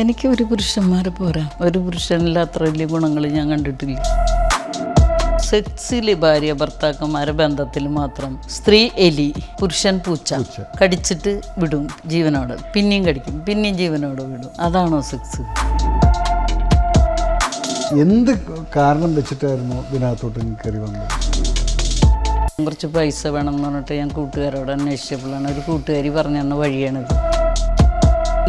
എനിക്കൊരു പുരുഷന്മാരെ പോരാ, ഒരു പുരുഷനിൽ അത്ര വലിയ ഗുണങ്ങൾ ഞാൻ കണ്ടിട്ടില്ല. സെക്സിലെ ഭാര്യ ഭർത്താക്കന്മാരെ ബന്ധത്തിൽ മാത്രം സ്ത്രീ എലി, പുരുഷൻ പൂച്ച. കടിച്ചിട്ട് വിടും ജീവനോടെ, പിന്നെയും കടിക്കും, പിന്നെയും ജീവനോടെ വിടും. അതാണോ സെക്സ്? എന്ത് കാരണം വെച്ചിട്ടായിരുന്നു ഇതിനകത്തോട്ട് കയറി വന്നത്? കുറച്ച് പൈസ വേണം എന്ന് പറഞ്ഞിട്ട് ഞാൻ കൂട്ടുകാരോട് അന്വേഷിച്ചപ്പോഴാണ് ഒരു കൂട്ടുകാരി പറഞ്ഞു തന്ന വഴിയാണിത്.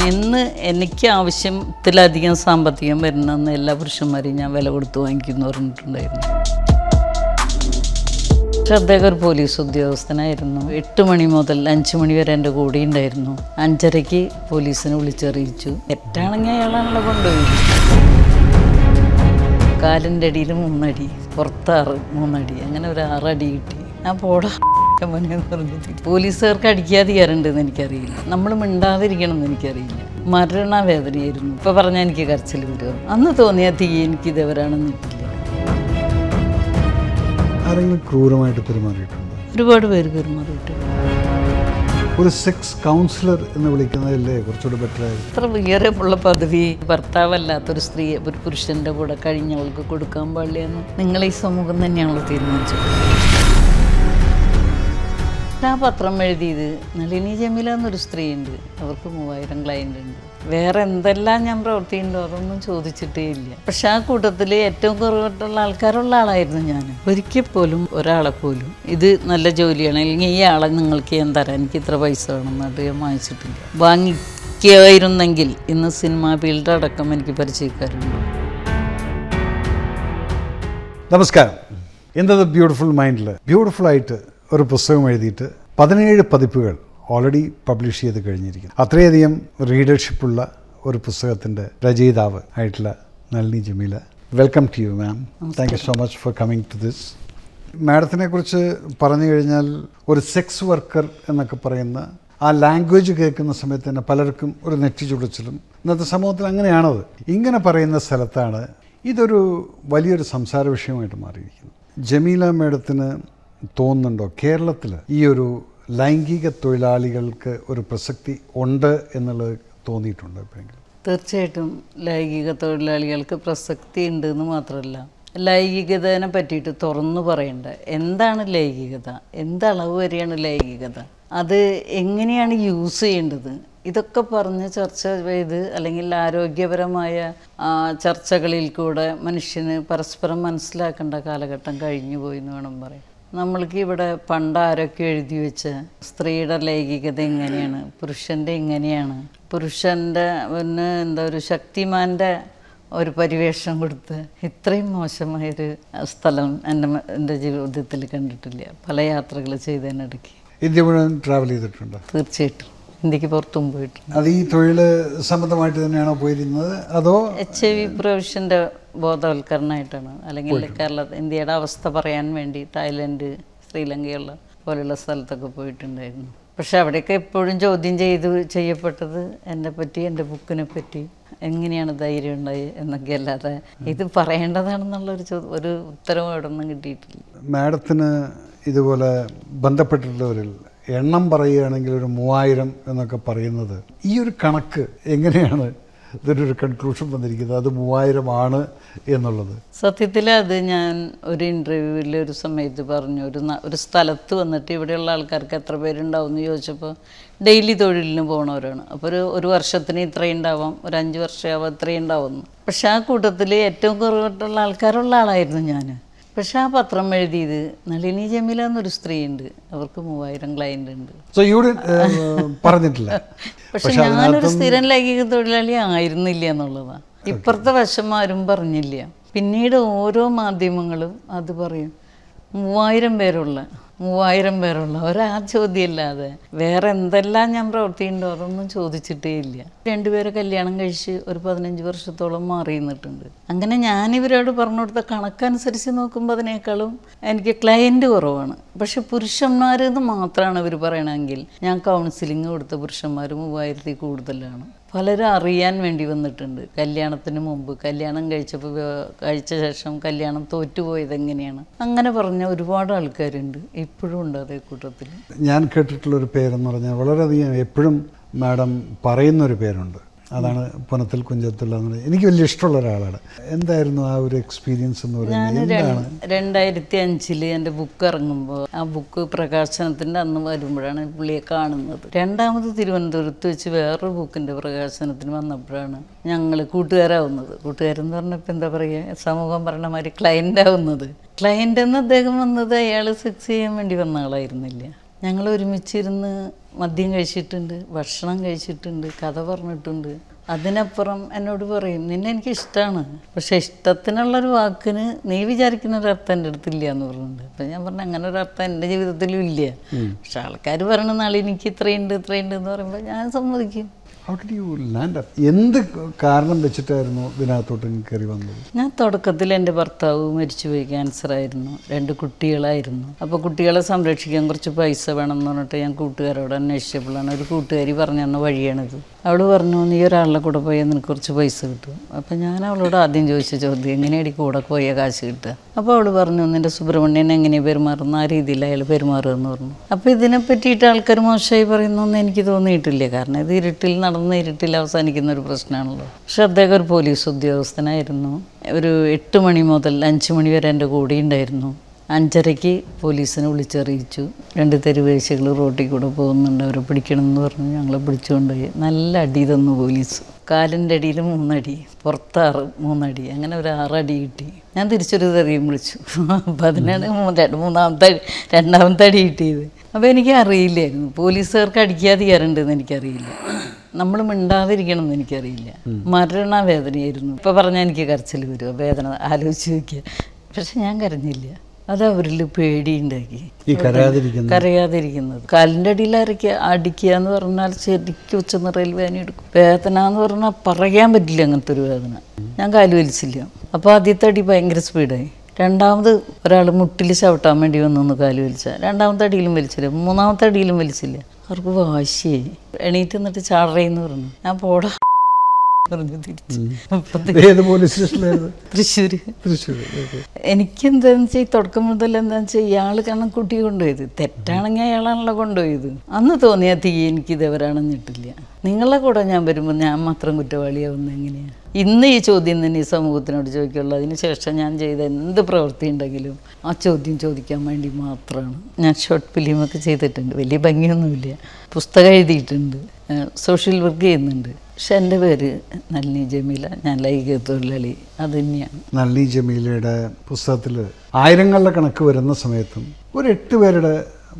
ഇന്ന് എനിക്ക് ആവശ്യത്തിലധികം സാമ്പത്തികം വരുന്ന എല്ലാ പുരുഷന്മാരെയും ഞാൻ വില കൊടുത്ത് വാങ്ങിക്കുന്നു പറഞ്ഞിട്ടുണ്ടായിരുന്നു. പക്ഷെ അദ്ദേഹം ഒരു പോലീസ് ഉദ്യോഗസ്ഥനായിരുന്നു. 8 മണി മുതൽ 5 മണി വരെ എൻ്റെ കൂടെ ഉണ്ടായിരുന്നു. 5:30 പോലീസിനെ വിളിച്ചറിയിച്ചു. തെറ്റാണെങ്കിൽ അയാളാണല്ലോ കൊണ്ടുപോയി. കാലിൻ്റെ അടിയിൽ 3 അടി, പുറത്ത് 6, 3 അടി, അങ്ങനെ ഒരു 6 അടി കിട്ടി. ഞാൻ പോടാ മോനെന്ന് പറഞ്ഞിട്ട്. പോലീസുകാർക്ക് അടിക്കാതിരുണ്ടെന്ന് എനിക്കറിയില്ല, നമ്മൾ മിണ്ടാതിരിക്കണം എന്ന് എനിക്കറിയില്ല. മരണവേദനയായിരുന്നു. ഇപ്പോൾ പറഞ്ഞാൽ എനിക്ക് കരച്ചിൽ വരും. അന്ന് തോന്നിയാൽ തീ എനിക്ക് ഇതേവരാണെന്ന് കിട്ടില്ല. ഒരുപാട് പേര് പെരുമാറിയിട്ട് ഒരു സെക്സ് കൗൺസിലർ എന്ന് വിളിക്കുന്നതല്ലേ കുറച്ചുകൂടി ബെറ്റർ ആയി. അത്ര ഉയരമുള്ള പദവി ഭർത്താവല്ലാത്തൊരു സ്ത്രീ ഒരു പുരുഷൻ്റെ കൂടെ കഴിഞ്ഞവൾക്ക് കൊടുക്കാൻ പാടില്ലെന്ന് നിങ്ങൾ ഈ സമൂഹം തന്നെയാണല്ലോ തീരുമാനിച്ചത്. ആ പത്രം എഴുതിയത് നളിനി ജമീല എന്നൊരു സ്ത്രീയുണ്ട്, അവർക്ക് 3000 ക്ലയൻ്റ് ഉണ്ട്. വേറെ എന്തെല്ലാം ഞാൻ പ്രവർത്തിയുണ്ടോ അതൊന്നും ചോദിച്ചിട്ടേ ഇല്ല. പക്ഷെ ആ കൂട്ടത്തിൽ ഏറ്റവും കുറവുള്ള ആൾക്കാരുള്ള ആളായിരുന്നു ഞാൻ. ഒരിക്കൽ പോലും ഒരാളെ പോലും ഇത് നല്ല ജോലിയാണ് അല്ലെങ്കിൽ ഈ ആളെ നിങ്ങൾക്ക് ഞാൻ തരാം, എനിക്ക് ഇത്ര പൈസ വേണമെന്നിട്ട് ഞാൻ വാങ്ങിച്ചിട്ടില്ല. വാങ്ങിക്കുമായിരുന്നെങ്കിൽ ഇന്ന് സിനിമാ ഫീൽഡ് അടക്കം എനിക്ക് പരിചയക്കാരുണ്ട്. നമസ്കാരം. ഇന്നത് ബ്യൂട്ടിഫുൾ മൈൻഡിൽ ബ്യൂട്ടിഫുള്ളായിട്ട് ഒരു പുസ്തകം എഴുതിയിട്ട് 17 പതിപ്പുകൾ ഓൾറെഡി പബ്ലിഷ് ചെയ്ത് കഴിഞ്ഞിരിക്കുന്നു. അത്രയധികം റീഡർഷിപ്പുള്ള ഒരു പുസ്തകത്തിൻ്റെ രചയിതാവ് ആയിട്ടുള്ള Nalini Jameela, welcome to you ma'am. Thank you so much for coming to this. മാഡത്തിനെ കുറിച്ച് പറഞ്ഞു കഴിഞ്ഞാൽ ഒരു സെക്സ് വർക്കർ എന്നൊക്കെ പറയുന്ന ആ ലാംഗ്വേജ് കേൾക്കുന്ന സമയത്ത് തന്നെ പലർക്കും ഒരു നെറ്റി ചുളിച്ചിലും ഇന്നത്തെ സമൂഹത്തിൽ അങ്ങനെയാണത്. ഇങ്ങനെ പറയുന്ന സ്ഥലത്താണ് ഇതൊരു വലിയൊരു സംസാര വിഷയമായിട്ട് മാറിയിരിക്കുന്നത്. ജമീല മാഡത്തിന് തോന്നുന്നുണ്ടോ കേരളത്തിൽ ഈ ഒരു ലൈംഗിക തൊഴിലാളികൾക്ക് ഒരു പ്രസക്തി ഉണ്ട് എന്നുള്ളത് തോന്നിയിട്ടുണ്ടോ എപ്പോഴെങ്കിലും? തീർച്ചയായിട്ടും ലൈംഗിക തൊഴിലാളികൾക്ക് പ്രസക്തി ഉണ്ട് എന്ന് മാത്രമല്ല, ലൈംഗികതയെ പറ്റിയിട്ട് തുറന്നു പറയേണ്ട എന്താണ് ലൈംഗികത, എന്തളവ് വരെയാണ് ലൈംഗികത, അത് എങ്ങനെയാണ് യൂസ് ചെയ്യേണ്ടത്, ഇതൊക്കെ പറഞ്ഞ് ചർച്ച ചെയ്ത് അല്ലെങ്കിൽ ആരോഗ്യപരമായ ചർച്ചകളിൽ കൂടെ മനുഷ്യന് പരസ്പരം മനസ്സിലാക്കേണ്ട കാലഘട്ടം കഴിഞ്ഞു പോയി എന്ന് വേണം പറയാം. നമ്മൾക്ക് ഇവിടെ പണ്ട് ആരൊക്കെ എഴുതി വെച്ച സ്ത്രീയുടെ ലൈംഗികത എങ്ങനെയാണ്, പുരുഷൻ്റെ എങ്ങനെയാണ്, പുരുഷൻ്റെ പിന്നെ എന്താ ഒരു ശക്തിമാൻ്റെ ഒരു പരിവേഷം കൊടുത്ത് ഇത്രയും മോശമായൊരു സ്ഥലം എൻ്റെ ജീവിതത്തിൽ കണ്ടിട്ടില്ല. പല യാത്രകൾ ചെയ്തതിനിടയ്ക്ക് ഇന്ത്യ മുഴുവൻ ട്രാവൽ ചെയ്തിട്ടുണ്ട്. തീർച്ചയായിട്ടും ഇന്ത്യക്ക് പുറത്തും പോയിട്ടുണ്ട്. അത് ഈ തൊഴിൽ സംബന്ധമായിട്ട് തന്നെയാണോ പോയിരുന്നത് അതോ HIV പ്രൊവിഷൻ്റെ ബോധവൽക്കരണമായിട്ടാണ്, അല്ലെങ്കിൽ കേരള ഇന്ത്യയുടെ അവസ്ഥ പറയാൻ വേണ്ടി തായ്ലൻഡ്, ശ്രീലങ്കയുള്ള പോലെയുള്ള സ്ഥലത്തൊക്കെ പോയിട്ടുണ്ടായിരുന്നു. പക്ഷെ അവിടെയൊക്കെ എപ്പോഴും ചോദ്യം ചെയ്യപ്പെട്ടത് എന്നെ പറ്റി, എൻ്റെ ബുക്കിനെ പറ്റി, എങ്ങനെയാണ് ധൈര്യം ഉണ്ടായി എന്നൊക്കെ അല്ലാതെ ഇത് പറയേണ്ടതാണെന്നുള്ളൊരു ഒരു ഉത്തരവും അവിടെ ഒന്നും കിട്ടിയിട്ടില്ല. മാഡത്തിന് ഇതുപോലെ ബന്ധപ്പെട്ടിട്ടുള്ളവരിൽ എണ്ണം പറയുകയാണെങ്കിൽ ഒരു 3000 എന്നൊക്കെ പറയുന്നത് ഈ ഒരു കണക്ക് എങ്ങനെയാണ് ഇതിനൊരു കൺക്ലൂഷൻ വന്നിരിക്കുന്നത്, അത് 3000 ആണ് എന്നുള്ളത്? സത്യത്തിൽ അത് ഞാൻ ഒരു ഇൻ്റർവ്യൂവിൽ ഒരു സമയത്ത് പറഞ്ഞു. ഒരു സ്ഥലത്ത് വന്നിട്ട് ഇവിടെയുള്ള ആൾക്കാർക്ക് എത്ര പേരുണ്ടാവും എന്ന് ചോദിച്ചപ്പോൾ ഡെയിലി തൊഴിലിന് പോകണവരാണ്. അപ്പോൾ ഒരു വർഷത്തിന് ഇത്രയും ഉണ്ടാവാം, ഒരു 5 വർഷമാവാം, ഇത്രയും ഉണ്ടാവുന്നു. പക്ഷെ ആ കൂട്ടത്തിൽ ഏറ്റവും കുറവുള്ള ആൾക്കാരുള്ള ആളായിരുന്നു ഞാൻ. പക്ഷെ ആ പത്രം എഴുതിയത് നളിനി ജമീല എന്നൊരു സ്ത്രീയുണ്ട്, അവർക്ക് 3000 ക്ലയൻ്റ് ഉണ്ട്. പക്ഷെ ഞാനൊരു സ്ഥിരം ലൈംഗിക തൊഴിലാളി ആയിരുന്നില്ല എന്നുള്ളതാണ്. ഇപ്പുറത്തെ വശം ആരും പറഞ്ഞില്ല. പിന്നീട് ഓരോ മാധ്യമങ്ങളും അത് പറയും 3000 പേരുള്ള ഒരാ ചോദ്യമില്ലാതെ വേറെ എന്തെല്ലാം ഞാൻ പ്രവർത്തിയുണ്ടോ അതൊന്നും ചോദിച്ചിട്ടേ ഇല്ല. 2 പേരെ കല്യാണം കഴിച്ച് ഒരു 15 വർഷത്തോളം മാറി നിന്നിട്ടുണ്ട്. അങ്ങനെ ഞാനിവരോട് പറഞ്ഞു കൊടുത്ത കണക്കനുസരിച്ച് നോക്കുമ്പോൾ അതിനേക്കാളും എനിക്ക് ക്ലയൻറ്റ് കുറവാണ്. പക്ഷെ പുരുഷന്മാരെന്ന് മാത്രമാണ് ഇവർ പറയണമെങ്കിൽ ഞാൻ കൗൺസിലിംഗ് കൊടുത്ത പുരുഷന്മാർ 3000ൽ കൂടുതലാണ്. പലരും അറിയാൻ വേണ്ടി വന്നിട്ടുണ്ട്. കല്യാണത്തിന് മുമ്പ്, കല്യാണം കഴിച്ചപ്പോൾ, കഴിച്ച ശേഷം, കല്യാണം തോറ്റുപോയതെങ്ങനെയാണ്, അങ്ങനെ പറഞ്ഞ ഒരുപാട് ആൾക്കാരുണ്ട്. ഇപ്പോഴും ഉണ്ട് അതേ കൂട്ടത്തിൽ. ഞാൻ കേട്ടിട്ടുള്ളൊരു പേരെന്ന് പറഞ്ഞാൽ വളരെയധികം എപ്പോഴും മാഡം പറയുന്നൊരു പേരുണ്ട്, അതാണ് പുനത്തിൽ കുഞ്ചത്തുള്ള എനിക്ക് വലിയ ഇഷ്ടമുള്ള ഒരാളാണ്. എന്തായിരുന്നു ആ ഒരു എക്സ്പീരിയൻസ് എന്ന് പറയുന്നത്? 2005 എൻ്റെ ബുക്ക് ഇറങ്ങുമ്പോൾ ആ ബുക്ക് പ്രകാശനത്തിൻ്റെ അന്ന് വരുമ്പോഴാണ് പുള്ളിയെ കാണുന്നത്. രണ്ടാമത് തിരുവനന്തപുരത്ത് വെച്ച് വേറൊരു ബുക്കിൻ്റെ പ്രകാശനത്തിന് വന്നപ്പോഴാണ് ഞങ്ങൾ കൂട്ടുകാരാവുന്നത്. കൂട്ടുകാരെന്ന് പറഞ്ഞപ്പോൾ എന്താ പറയുക, സമൂഹം പറഞ്ഞ മാതിരി ക്ലയൻ്റ് ആവുന്നത്. ക്ലയൻ്റ് എന്ന് അദ്ദേഹം വന്നത് അയാൾ സെക്സ് ചെയ്യാൻ വേണ്ടി വന്ന ആളായിരുന്നില്ല. ഞങ്ങൾ ഒരുമിച്ചിരുന്ന് മദ്യം കഴിച്ചിട്ടുണ്ട്, ഭക്ഷണം കഴിച്ചിട്ടുണ്ട്, കഥ പറഞ്ഞിട്ടുണ്ട്. അതിനപ്പുറം എന്നോട് പറയും, നിന്നെ എനിക്ക് ഇഷ്ടമാണ്, പക്ഷെ ഇഷ്ടത്തിനുള്ളൊരു വാക്കിന് നീ വിചാരിക്കുന്ന ഒരർത്ഥം എൻ്റെ അടുത്തില്ല എന്ന് പറഞ്ഞിട്ടുണ്ട്. അപ്പം ഞാൻ പറഞ്ഞു അങ്ങനെ ഒരർത്ഥം എൻ്റെ ജീവിതത്തിലും ഇല്ല, പക്ഷെ ആൾക്കാർ പറയണ നളിനിക്ക് ഇത്രയുണ്ട് ഇത്രയുണ്ട് എന്ന് പറയുമ്പോൾ ഞാൻ സമ്മതിക്കും. എന്ത് കാരണം വെച്ചിട്ടായിരുന്നു ഇതിനകത്തോട്ട് കയറി വന്നത്? ഞാൻ തുടക്കത്തിൽ എൻ്റെ ഭർത്താവ് മരിച്ചുപോയി, ക്യാൻസറായിരുന്നു, 2 കുട്ടികളായിരുന്നു. അപ്പോൾ കുട്ടികളെ സംരക്ഷിക്കാൻ കുറച്ച് പൈസ വേണം എന്ന് പറഞ്ഞിട്ട് ഞാൻ കൂട്ടുകാരോട് അന്വേഷിച്ചപ്പോഴാണ് ഒരു കൂട്ടുകാരി പറഞ്ഞു തന്ന വഴിയാണിത്. അവൾ പറഞ്ഞു, നീ ഒരാളുടെ കൂടെ പോയാൽ നിനക്ക് കുറച്ച് പൈസ കിട്ടും. അപ്പോൾ ഞാൻ അവളോട് ആദ്യം ചോദിച്ച ചോദ്യം, എങ്ങനെയാണ് കൂടെ പോയാൽ കാശ് കിട്ടുക? അപ്പോൾ അവൾ പറഞ്ഞു, നിൻ്റെ സുബ്രഹ്മണ്യൻ എങ്ങനെ പെരുമാറുന്ന ആ രീതിയിൽ അയാൾ പെരുമാറുമെന്ന് പറഞ്ഞു. അപ്പോൾ ഇതിനെ പറ്റിയിട്ട് ആൾക്കാർ മോശമായി പറയുന്നൊന്നും എനിക്ക് തോന്നിയിട്ടില്ല, കാരണം ഇത് ഇരുട്ടിൽ ഇരുട്ടിൽ അവസാനിക്കുന്ന ഒരു പ്രശ്നമാണല്ലോ. പക്ഷെ അദ്ദേഹം ഒരു പോലീസ് ഉദ്യോഗസ്ഥനായിരുന്നു. ഒരു 8 മണി മുതൽ 5 മണി വരെ എൻ്റെ കൂടെ ഉണ്ടായിരുന്നു. 5:30 പോലീസിനെ വിളിച്ചറിയിച്ചു, 2 തെരുവേശികൾ റോട്ടിൽ കൂടെ പോകുന്നുണ്ട്, അവരെ പിടിക്കണമെന്ന് പറഞ്ഞ് ഞങ്ങളെ പിടിച്ചുകൊണ്ടുപോയി. നല്ല അടി തന്നു പോലീസ്, കാലിൻ്റെ അടിയിൽ 3 അടി, പുറത്ത് 6, 3 അടി, അങ്ങനെ ഒരു 6 അടി കിട്ടി. ഞാൻ തിരിച്ചൊരു തെറിയും വിളിച്ചു. അപ്പോൾ അതിനാണ് രണ്ടാമത്തെ അടി കിട്ടിയത്. അപ്പോൾ എനിക്ക് അറിയില്ലായിരുന്നു, പോലീസുകാർക്ക് അടിക്കാതിരുണ്ടെന്ന് എനിക്കറിയില്ല, നമ്മൾ മിണ്ടാതിരിക്കണം എന്ന് എനിക്കറിയില്ല. മരണവേദനയായിരുന്നു. ഇപ്പോൾ പറഞ്ഞാൽ എനിക്ക് കരച്ചിൽ വരുമോ, വേദന ആലോചിച്ച് വയ്ക്കുക. പക്ഷെ ഞാൻ കരഞ്ഞില്ല, അത് അവരിൽ പേടിയുണ്ടാക്കി. കരയാതിരിക്കുന്നത് കാലിൻ്റെ അടിയിൽ അടിക്കുക എന്ന് പറഞ്ഞാൽ ശരിക്കും ഉച്ചനിറയിൽ വേദന എടുക്കും. വേദന എന്ന് പറഞ്ഞാൽ പറയാൻ പറ്റില്ല, അങ്ങനത്തെ ഒരു വേദന. ഞാൻ കാല് വലിച്ചില്ല. അപ്പോൾ ആദ്യത്തെ അടി ഭയങ്കര സ്പീഡായി. രണ്ടാമത് ഒരാൾ മുട്ടിൽ ചവിട്ടാൻ വേണ്ടി വന്നു, കാല് വലിച്ച. രണ്ടാമത്തെ അടിയിലും വലിച്ചില്ല, മൂന്നാമത്തെ അടിയിലും വലിച്ചില്ല. അവർക്ക് വാശിയായി. എണീറ്റ് നിന്നിട്ട് ചാടറയെന്ന് പറഞ്ഞു. ഞാൻ പോടാ പറഞ്ഞു തിരിച്ച്. തൃശ്ശൂർ. എനിക്കെന്താണെന്ന് വെച്ചാൽ ഈ തുടക്കം മുതൽ എന്താണെന്ന് വെച്ചാൽ ഇയാൾ കാരണം കുട്ടിയെ കൊണ്ടുപോയത് തെറ്റാണെങ്കിൽ അയാളാണല്ലോ കൊണ്ടുപോയത്. അന്ന് തോന്നിയാ തീ എനിക്കിതവരാണെന്നിട്ടില്ല. നിങ്ങളെ കൂടെ ഞാൻ വരുമ്പോൾ ഞാൻ മാത്രം കുറ്റവാളിയാവുന്നത് എങ്ങനെയാണ്? ഇന്ന് ഈ ചോദ്യം തന്നെ ഈ സമൂഹത്തിനോട് ചോദിക്കുള്ളൂ. അതിനുശേഷം ഞാൻ ചെയ്ത എന്ത് പ്രവൃത്തി ഉണ്ടെങ്കിലും ആ ചോദ്യം ചോദിക്കാൻ വേണ്ടി മാത്രമാണ്. ഞാൻ ഷോർട്ട് ഫിലിമൊക്കെ ചെയ്തിട്ടുണ്ട്, വലിയ ഭംഗിയൊന്നുമില്ല. പുസ്തകം എഴുതിയിട്ടുണ്ട്, സോഷ്യൽ വർക്ക് ചെയ്യുന്നുണ്ട്. പക്ഷെ എൻ്റെ പേര് നളിനി ജമീല, ഞാൻ ലൈംഗിക തൊഴിലാളി. അത് തന്നെയാണ്. നളിനി ജമീലയുടെ പുസ്തകത്തിൽ ആയിരങ്ങളുടെ കണക്ക് വരുന്ന സമയത്തും ഒരു 8 പേരുടെ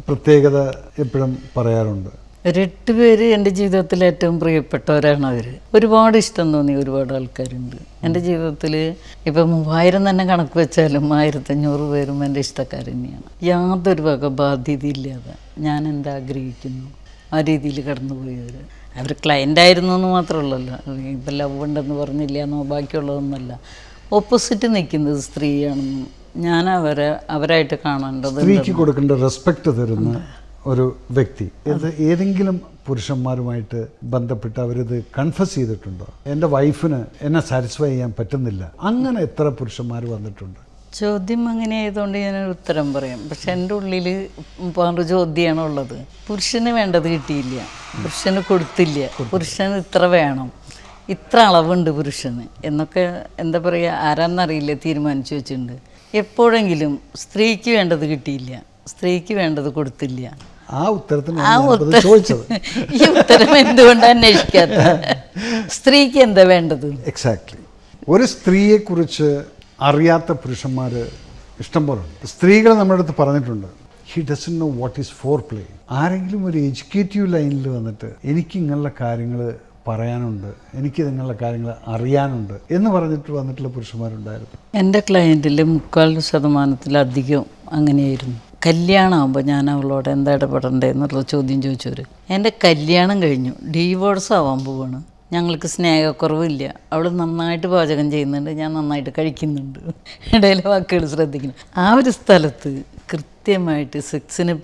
പ്രത്യേകത എപ്പോഴും പറയാറുണ്ട്. 8 പേര് എൻ്റെ ജീവിതത്തിൽ ഏറ്റവും പ്രിയപ്പെട്ടവരാണ്. അവർ ഒരുപാട് ഇഷ്ടം തോന്നി ഒരുപാട് ആൾക്കാരുണ്ട് എൻ്റെ ജീവിതത്തിൽ. ഇപ്പം 3000 തന്നെ കണക്ക് വെച്ചാലും 1500 പേരും എൻ്റെ ഇഷ്ടക്കാർ തന്നെയാണ്. യാതൊരു വക ബാധ്യതയില്ലാതെ ഞാൻ എന്താഗ്രഹിക്കുന്നു ആ രീതിയിൽ കടന്നുപോയവർ. അവർ ക്ലയൻ്റ് ആയിരുന്നു എന്ന് മാത്രമല്ലല്ലോ, ഇപ്പം ലവ് ഉണ്ടെന്ന് പറഞ്ഞില്ല എന്നോ ബാക്കിയുള്ളതൊന്നുമല്ല. ഓപ്പോസിറ്റ് നിൽക്കുന്നത് സ്ത്രീയാണെന്നും ഞാൻ അവരായിട്ട് കാണേണ്ടത്, സ്ത്രീക്ക് കൊടുക്കേണ്ട റെസ്പെക്റ്റ് തരുന്ന ഒരു വ്യക്തി. ഏതെങ്കിലും പുരുഷന്മാരുമായിട്ട് ബന്ധപ്പെട്ട് അവരിത് കൺഫസ് ചെയ്തിട്ടുണ്ടോ, എൻ്റെ വൈഫിന് എന്നെ സാറ്റിസ്ഫൈ ചെയ്യാൻ പറ്റുന്നില്ല, അങ്ങനെ എത്ര പുരുഷന്മാർ വന്നിട്ടുണ്ട്? ചോദ്യം അങ്ങനെ ആയതുകൊണ്ട് ഞാനൊരു ഉത്തരം പറയാം. പക്ഷെ എൻ്റെ ഉള്ളിൽ വേറൊരു ചോദ്യമാണ് ഉള്ളത്. പുരുഷന് വേണ്ടത് കിട്ടിയില്ല, പുരുഷന് കൊടുത്തില്ല, പുരുഷന് ഇത്ര വേണം, ഇത്ര അളവുണ്ട് പുരുഷന് എന്നൊക്കെ എന്താ പറയുക ആരാന്നറിയില്ല തീരുമാനിച്ചു വെച്ചിട്ടുണ്ട്. എപ്പോഴെങ്കിലും സ്ത്രീക്ക് വേണ്ടത് കിട്ടിയില്ല, സ്ത്രീക്ക് വേണ്ടത് കൊടുത്തില്ല. ആ ഉത്തരത്തിന് ഈ ഉത്തരം എന്തുകൊണ്ടാണ് അന്വേഷിക്കാത്ത? സ്ത്രീക്ക് എന്താ വേണ്ടത്? എക്സാക്ട്ലി. ഒരു സ്ത്രീയെ കുറിച്ച് അറിയാത്ത പുരുഷന്മാർ ഇഷ്ടം പോലെ ഉണ്ട്. സ്ത്രീകൾ നമ്മുടെ അടുത്ത് പറഞ്ഞിട്ടുണ്ട്, he doesn't know what is four play. ആരെങ്കിലും ഒരു എഡ്യൂക്കേറ്റീവ് ലൈനിൽ വന്നിട്ട് എനിക്ക് ഇങ്ങനെയുള്ള കാര്യങ്ങൾ പറയാനുണ്ട്, എനിക്ക് ഇങ്ങനെയുള്ള കാര്യങ്ങൾ അറിയാനുണ്ട് എന്ന് പറഞ്ഞിട്ട് വന്നിട്ടുള്ള പുരുഷന്മാരുണ്ടായിരുന്നു. എൻ്റെ ക്ലയൻറ്റിൽ 40% അങ്ങനെയായിരുന്നു. കല്യാണമാകുമ്പോൾ ഞാൻ അവളോട് എന്താ ഇടപെടണ്ടേ എന്നുള്ള ചോദ്യം ചോദിച്ചവർ. എൻ്റെ കല്യാണം കഴിഞ്ഞു, ഡിവോഴ്സ് ആവാൻ പോവാണ്, ഞങ്ങൾക്ക് സ്നേഹക്കുറവില്ല, അവൾ നന്നായിട്ട് പാചകം ചെയ്യുന്നുണ്ട്, ഞാൻ നന്നായിട്ട് കഴിക്കുന്നുണ്ട്, ഇടയിലെ വാക്കുകൾ ശ്രദ്ധിക്കണം. ആ ഒരു സ്ഥലത്ത് കൃത്യമായിട്ട് സെക്സിനെ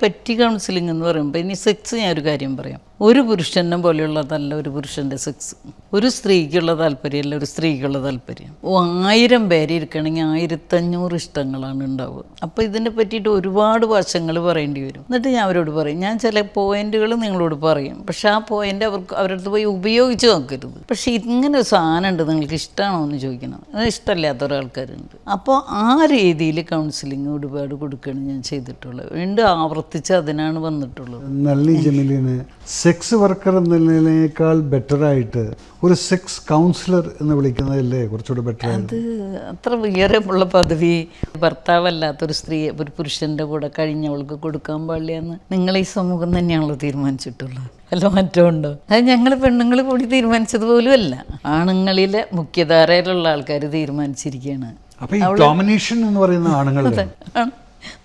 പറ്റി കൗൺസിലിംഗ് എന്ന് പറയുമ്പോൾ, ഇനി സെക്സ് ഞാനൊരു കാര്യം പറയാം, ഒരു പുരുഷനെ പോലെയുള്ളതല്ല ഒരു പുരുഷൻ്റെ സെക്സ്. ഒരു സ്ത്രീക്കുള്ള താല്പര്യമല്ല ഒരു സ്ത്രീക്കുള്ള താല്പര്യം. 1000 പേര് ഇരിക്കണമെങ്കിൽ 1500 ഇഷ്ടങ്ങളാണ് ഉണ്ടാവുക. അപ്പോൾ ഇതിനെ പറ്റിയിട്ട് ഒരുപാട് വശങ്ങൾ പറയേണ്ടി വരും. എന്നിട്ട് ഞാൻ അവരോട് പറയും, ഞാൻ ചില പോയിന്റുകൾ നിങ്ങളോട് പറയും, പക്ഷെ ആ പോയിന്റ് അവരടുത്ത് പോയി ഉപയോഗിച്ച് നോക്കരുത്. പക്ഷേ ഇങ്ങനെ ഒരു സാധനം ഉണ്ട് നിങ്ങൾക്ക് ഇഷ്ടമാണോ എന്ന് ചോദിക്കണം. അത് ഇഷ്ടമില്ലാത്ത ഒരാൾക്കാരുണ്ട്. അപ്പോൾ ആ രീതിയിൽ കൗൺസിലിംഗ് ഒരുപാട് കൊടുക്കുകയാണ് ഞാൻ ചെയ്തിട്ടുള്ളത്. വീണ്ടും ആവർത്തിച്ച് അതിനാണ് വന്നിട്ടുള്ളത്. നളിനി ജമീലിനെ സെക്സ് വർക്കർ എന്നതിനേക്കാൾ ബെറ്ററായിട്ട് ഒരു സെക്സ് കൗൺസിലർ എന്ന് വിളിക്കുന്നതല്ലേ കുറച്ചുകൂടെ ബെറ്റർ? അത് അത്ര ഉയരമുള്ള പദവി ഭർത്താവല്ലാത്തൊരു സ്ത്രീ ഒരു പുരുഷൻ്റെ കൂടെ കഴിഞ്ഞവൾക്ക് കൊടുക്കാൻ പാടില്ല എന്ന് നിങ്ങൾ ഈ സമൂഹം തന്നെയാണല്ലോ തീരുമാനിച്ചിട്ടുള്ളത്. അല്ല മാറ്റമുണ്ടോ? അത് ഞങ്ങൾ പെണ്ണുങ്ങൾ കൂടി തീരുമാനിച്ചത് പോലുമല്ല, ആണുങ്ങളിലെ മുഖ്യധാരയിലുള്ള ആൾക്കാർ തീരുമാനിച്ചിരിക്കുകയാണ്. അപ്പോൾ ഈ ഡോമിനേഷൻ എന്ന് പറയുന്ന ആണുങ്ങളുടെ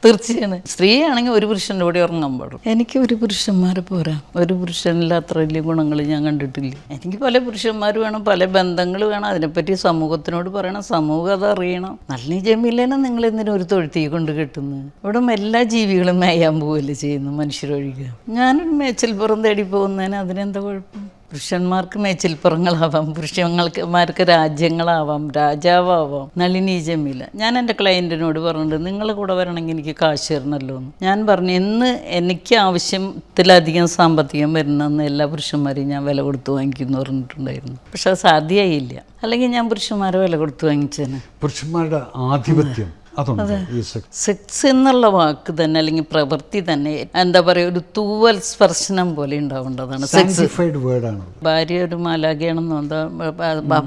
തീർച്ചയാണ്. സ്ത്രീയാണെങ്കിൽ ഒരു പുരുഷൻ്റെ കൂടെ ഉറങ്ങാൻ പാടും. എനിക്ക് ഒരു പുരുഷന്മാരെ പോരാ, ഒരു പുരുഷനിൽ അത്ര വലിയ ഗുണങ്ങൾ ഞാൻ കണ്ടിട്ടില്ല. എനിക്ക് പല പുരുഷന്മാർ വേണം, പല ബന്ധങ്ങൾ വേണം. അതിനെപ്പറ്റി സമൂഹത്തിനോട് പറയണം, സമൂഹം അതറിയണം. നളിനി ജമീലേനെ നിങ്ങൾ എന്തിനും ഒരു തൊഴുത്തി കൊണ്ട് കെട്ടുന്നത്? ഇവിടെ എല്ലാ ജീവികളും മേയാൻ പോവല്ലേ ചെയ്യുന്നു, മനുഷ്യരൊഴിക. ഞാനൊരു മേച്ചിൽപ്പുറം തേടി പോകുന്നതിന് അതിനെന്താ കുഴപ്പം? പുരുഷന്മാർക്ക് മേച്ചിൽപ്പുറങ്ങളാവാം, പുരുഷന്മാർക്ക് രാജ്യങ്ങളാവാം, രാജാവാവാം. നളിനി ജമീല ഞാൻ എൻ്റെ ക്ലയൻറ്റിനോട് പറഞ്ഞിട്ടുണ്ട്, നിങ്ങളെ കൂടെ വരണമെങ്കിൽ എനിക്ക് കാശ് തരണമല്ലോ എന്ന്. ഞാൻ പറഞ്ഞു, ഇന്ന് എനിക്ക് ആവശ്യത്തിലധികം സാമ്പത്തികം വരുന്നതെന്ന് എല്ലാ പുരുഷന്മാരെയും ഞാൻ വില കൊടുത്ത് വാങ്ങിക്കുമെന്ന് പറഞ്ഞിട്ടുണ്ടായിരുന്നു. പക്ഷെ അത് സാധ്യമായില്ല. അല്ലെങ്കിൽ ഞാൻ പുരുഷന്മാരെ വില കൊടുത്ത് വാങ്ങിച്ചേനെ. പുരുഷന്മാരുടെ ആധിപത്യം അതെ. സെക്സ് എന്നുള്ള വാക്ക് തന്നെ അല്ലെങ്കിൽ പ്രവൃത്തി തന്നെ എന്താ പറയുക, ഒരു തൂവൽ സ്പർശനം പോലെ ഉണ്ടാവേണ്ടതാണ് സെക്സ്. ഭാര്യ ഒരു മാലാഖയാണെന്നോ എന്താ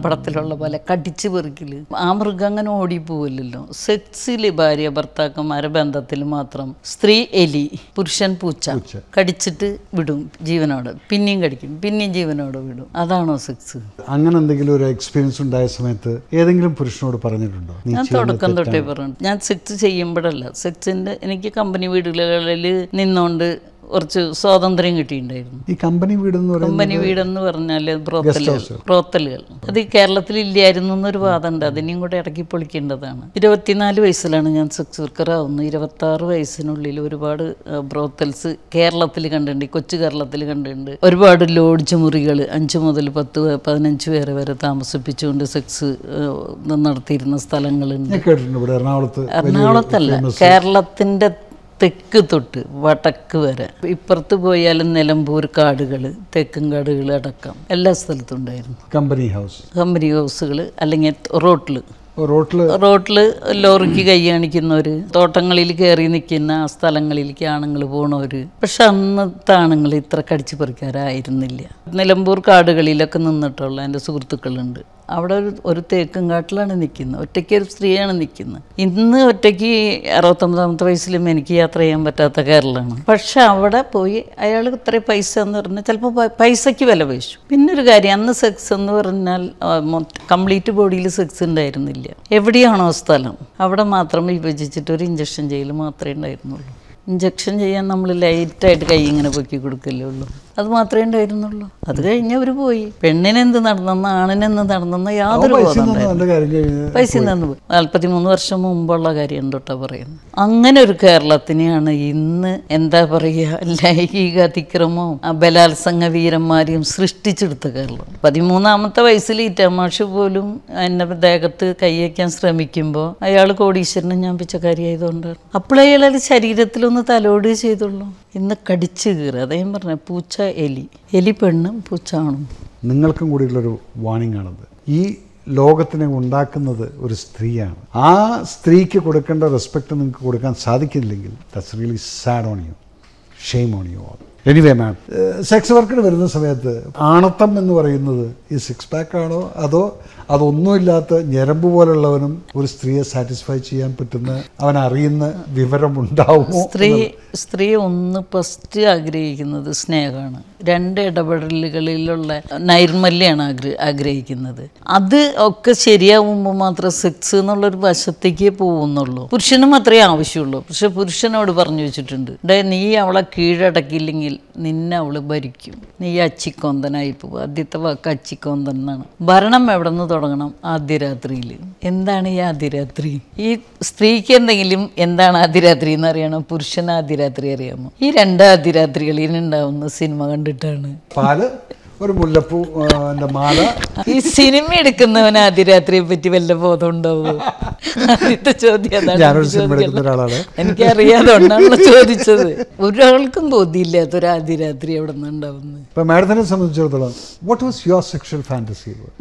പടത്തിലുള്ള പോലെ കടിച്ചു പെറുക്കില് ആ മൃഗം അങ്ങനെ ഓടിപ്പോവില്ലല്ലോ. സെക്സിൽ ഭാര്യ ഭർത്താക്കന്മാരെ ബന്ധത്തിൽ മാത്രം സ്ത്രീ എലി, പുരുഷൻ പൂച്ച. കടിച്ചിട്ട് വിടും ജീവനോട്, പിന്നെയും കടിക്കും, പിന്നെയും ജീവനോട് വിടും. അതാണോ സെക്സ്? അങ്ങനെ എന്തെങ്കിലും ഒരു എക്സ്പീരിയൻസ് ഉണ്ടായ സമയത്ത് ഏതെങ്കിലും പുരുഷനോട് പറഞ്ഞിട്ടുണ്ടോ? ഞാൻ തുടക്കം തൊട്ടേ പറഞ്ഞു, ഞാൻ സെക്സ് ചെയ്യുമ്പോഴല്ല, സെക്സിൻ്റെ എനിക്ക് കമ്പനി വീടുകളിൽ നിന്നുകൊണ്ട് കുറച്ച് സ്വാതന്ത്ര്യം കിട്ടിയിട്ടുണ്ടായിരുന്നു. ഈ കമ്പനി വീടെന്ന് പറഞ്ഞാൽ ബ്രോത്തലുകൾ അത് കേരളത്തിൽ ഇല്ലായിരുന്നു എന്നൊരു വാദമുണ്ട്. അതിനെയും കൂടെ ഇടയ്ക്ക് പൊളിക്കേണ്ടതാണ്. 24 വയസ്സിലാണ് ഞാൻ സെക്സ് വർക്കറാവുന്നത്. 26 വയസ്സിനുള്ളിൽ ഒരുപാട് ബ്രോത്തൽസ് കേരളത്തിൽ കണ്ടിട്ടുണ്ട്, കൊച്ചു കേരളത്തിൽ കണ്ടിട്ടുണ്ട്. ഒരുപാട് ലോഡ്ജ് മുറികൾ 5 മുതൽ 10-15 പേരെ വരെ താമസിപ്പിച്ചുകൊണ്ട് സെക്സ് നടത്തിയിരുന്ന സ്ഥലങ്ങളുണ്ട്. എറണാകുളത്തല്ല, കേരളത്തിൻ്റെ തെക്ക് തൊട്ട് വടക്ക് വരെ ഇപ്പുറത്ത് പോയാലും നിലമ്പൂർ കാടുകൾ, തെക്കും കാടുകൾ അടക്കം എല്ലാ സ്ഥലത്തും ഉണ്ടായിരുന്നു കമ്പനി ഹൗസുകൾ. അല്ലെങ്കിൽ റോട്ടിൽ ലോറിക്ക് കൈ കാണിക്കുന്നവർ, തോട്ടങ്ങളിൽ കയറി നിൽക്കുന്ന ആ സ്ഥലങ്ങളിലേക്ക് ആണുങ്ങൾ പോണവർ. പക്ഷെ അന്നത്തെ ആണുങ്ങൾ ഇത്ര കടിച്ചു പറിക്കാരായിരുന്നില്ല. നിലമ്പൂർ കാടുകളിലൊക്കെ നിന്നിട്ടുള്ള എൻ്റെ സുഹൃത്തുക്കളുണ്ട്. അവിടെ ഒരു തേക്കും കാട്ടിലാണ് നിൽക്കുന്നത്, ഒറ്റയ്ക്ക് ഒരു സ്ത്രീയാണ് നിൽക്കുന്നത്. ഇന്ന് ഒറ്റയ്ക്ക് 69-ാമത്തെ വയസ്സിലും എനിക്ക് യാത്ര ചെയ്യാൻ പറ്റാത്ത കേരളമാണ്. പക്ഷെ അവിടെ പോയി അയാൾ ഇത്ര പൈസ എന്ന് പറഞ്ഞാൽ ചിലപ്പോൾ പൈസയ്ക്ക് വില പേശു. പിന്നെ ഒരു കാര്യം, അന്ന് സെക്സ് എന്ന് പറഞ്ഞാൽ കംപ്ലീറ്റ് ബോഡിയിൽ സെക്സ് ഉണ്ടായിരുന്നില്ല. എവിടെയാണോ സ്ഥലം അവിടെ മാത്രം വിഭജിച്ചിട്ട് ഒരു ഇഞ്ചക്ഷൻ ചെയ്യൽ മാത്രമേ ഉണ്ടായിരുന്നുള്ളൂ. ഇഞ്ചക്ഷൻ ചെയ്യാൻ നമ്മൾ ലൈറ്റായിട്ട് കൈ ഇങ്ങനെ പൊക്കി കൊടുക്കല്ലേ ഉള്ളൂ. അത് മാത്രമേ ഉണ്ടായിരുന്നുള്ളൂ. അത് കഴിഞ്ഞ് അവർ പോയി. പെണ്ണിനെന്ത് നടന്നെന്ന് ആണിനെന്ത് നടന്നെന്ന് യാതൊരു ബോധമുണ്ടായിരുന്നു. പൈസ നിന്ന് പോയി. 43 വർഷം മുമ്പുള്ള കാര്യം തൊട്ടാ പറയുന്നത്. അങ്ങനെ ഒരു കേരളത്തിനെയാണ് ഇന്ന് എന്താ പറയുക, ലൈംഗിക അതിക്രമവും ബലാത്സംഗ വീരന്മാരെയും സൃഷ്ടിച്ചെടുത്ത കേരളം. 13-ാമത്തെ വയസ്സിൽ ഈറ്റമാഷ് പോലും എൻ്റെ ദേഹത്ത് കൈവയ്ക്കാൻ ശ്രമിക്കുമ്പോൾ അയാൾ കോടീശ്വരനും ഞാൻ പിച്ചക്കാരിയായതുകൊണ്ടാണ്. അപ്പോഴയാളൊരു ശരീരത്തിലൊന്ന് തലോട് ചെയ്തുള്ളൂ. ഇന്ന് കടിച്ചു കീറുക. അദ്ദേഹം പറഞ്ഞ പൂച്ച എലി, എലി പെണ്ണും പൂച്ച ആണും. നിങ്ങൾക്കും കൂടിയുള്ളൊരു വാണിംഗ് ആണത്. ഈ ലോകത്തിനെ ഉണ്ടാക്കുന്നത് ഒരു സ്ത്രീയാണ്. ആ സ്ത്രീക്ക് കൊടുക്കേണ്ട റെസ്പെക്റ്റ് നിങ്ങൾക്ക് കൊടുക്കാൻ സാധിക്കില്ലെങ്കിൽ that's really sad on you, shame on you all. Anyway ma'am, sex വർക്കിന് വരുന്ന സമയത്ത് ആണത്തം എന്ന് പറയുന്നത് ഈ സിക്സ് പാക്ക് ആണോ അതോ അതൊന്നുമില്ലാത്ത ഞരമ്പ് പോലുള്ളവനും ഒരു സ്ത്രീയെ സാറ്റിസ്ഫൈ ചെയ്യാൻ പറ്റുന്ന അവൻ അറിയുന്ന വിവരം ഉണ്ടാവുമോ? സ്ത്രീ ഒന്ന് ഫസ്റ്റ് ആഗ്രഹിക്കുന്നത് സ്നേഹമാണ്. 2 ഇടപെടലുകളിലുള്ള നൈർമല്യമാണ് ആഗ്രഹിക്കുന്നത്. അത് ഒക്കെ ശരിയാവുമ്പോൾ മാത്രം സെക്സ് എന്നുള്ളൊരു വശത്തേക്ക് പോകുന്നുള്ളൂ. പുരുഷനും അത്രേ ആവശ്യമുള്ളൂ. പക്ഷെ പുരുഷനോട് പറഞ്ഞു വെച്ചിട്ടുണ്ട്, നീ അവളെ കീഴടക്കില്ലെങ്കിൽ നിന്നെ അവൾ ഭരിക്കും, നീ അച്ചിക്കൊന്തനായി പോവും. ആദ്യത്തെ വാക്ക് അച്ചിക്കൊന്തൻ എന്നാണ്. ഭരണം എവിടെ നിന്ന് തുടങ്ങണം? ആദ്യരാത്രിയിൽ. എന്താണ് ഈ ആദ്യരാത്രി? ഈ സ്ത്രീക്ക് എന്തെങ്കിലും എന്താണ് ആദ്യരാത്രി എന്ന് അറിയണം, പുരുഷന് ആദ്യരാത്രി അറിയാമോ? ഈ രണ്ട് ആദ്യരാത്രികൾ ഇനിണ്ടാവുന്ന സിനിമ കണ്ടിട്ടാണ്. ഒരു മുല്ലപ്പൂ മാല. ഈ സിനിമ എടുക്കുന്നവന് ആദ്യരാത്രിയെ പറ്റി വല്ല ബോധം ഉണ്ടാവുമോ? ആദ്യത്തെ ചോദ്യം അതാണ്. എനിക്കറിയാതെ ഉണ്ടാവുള്ള ചോദിച്ചത്. ഒരാൾക്കും ബോധ്യമില്ലാത്ത ഒരു ആദ്യരാത്രി എവിടെ നിന്നുണ്ടാവുന്നത്?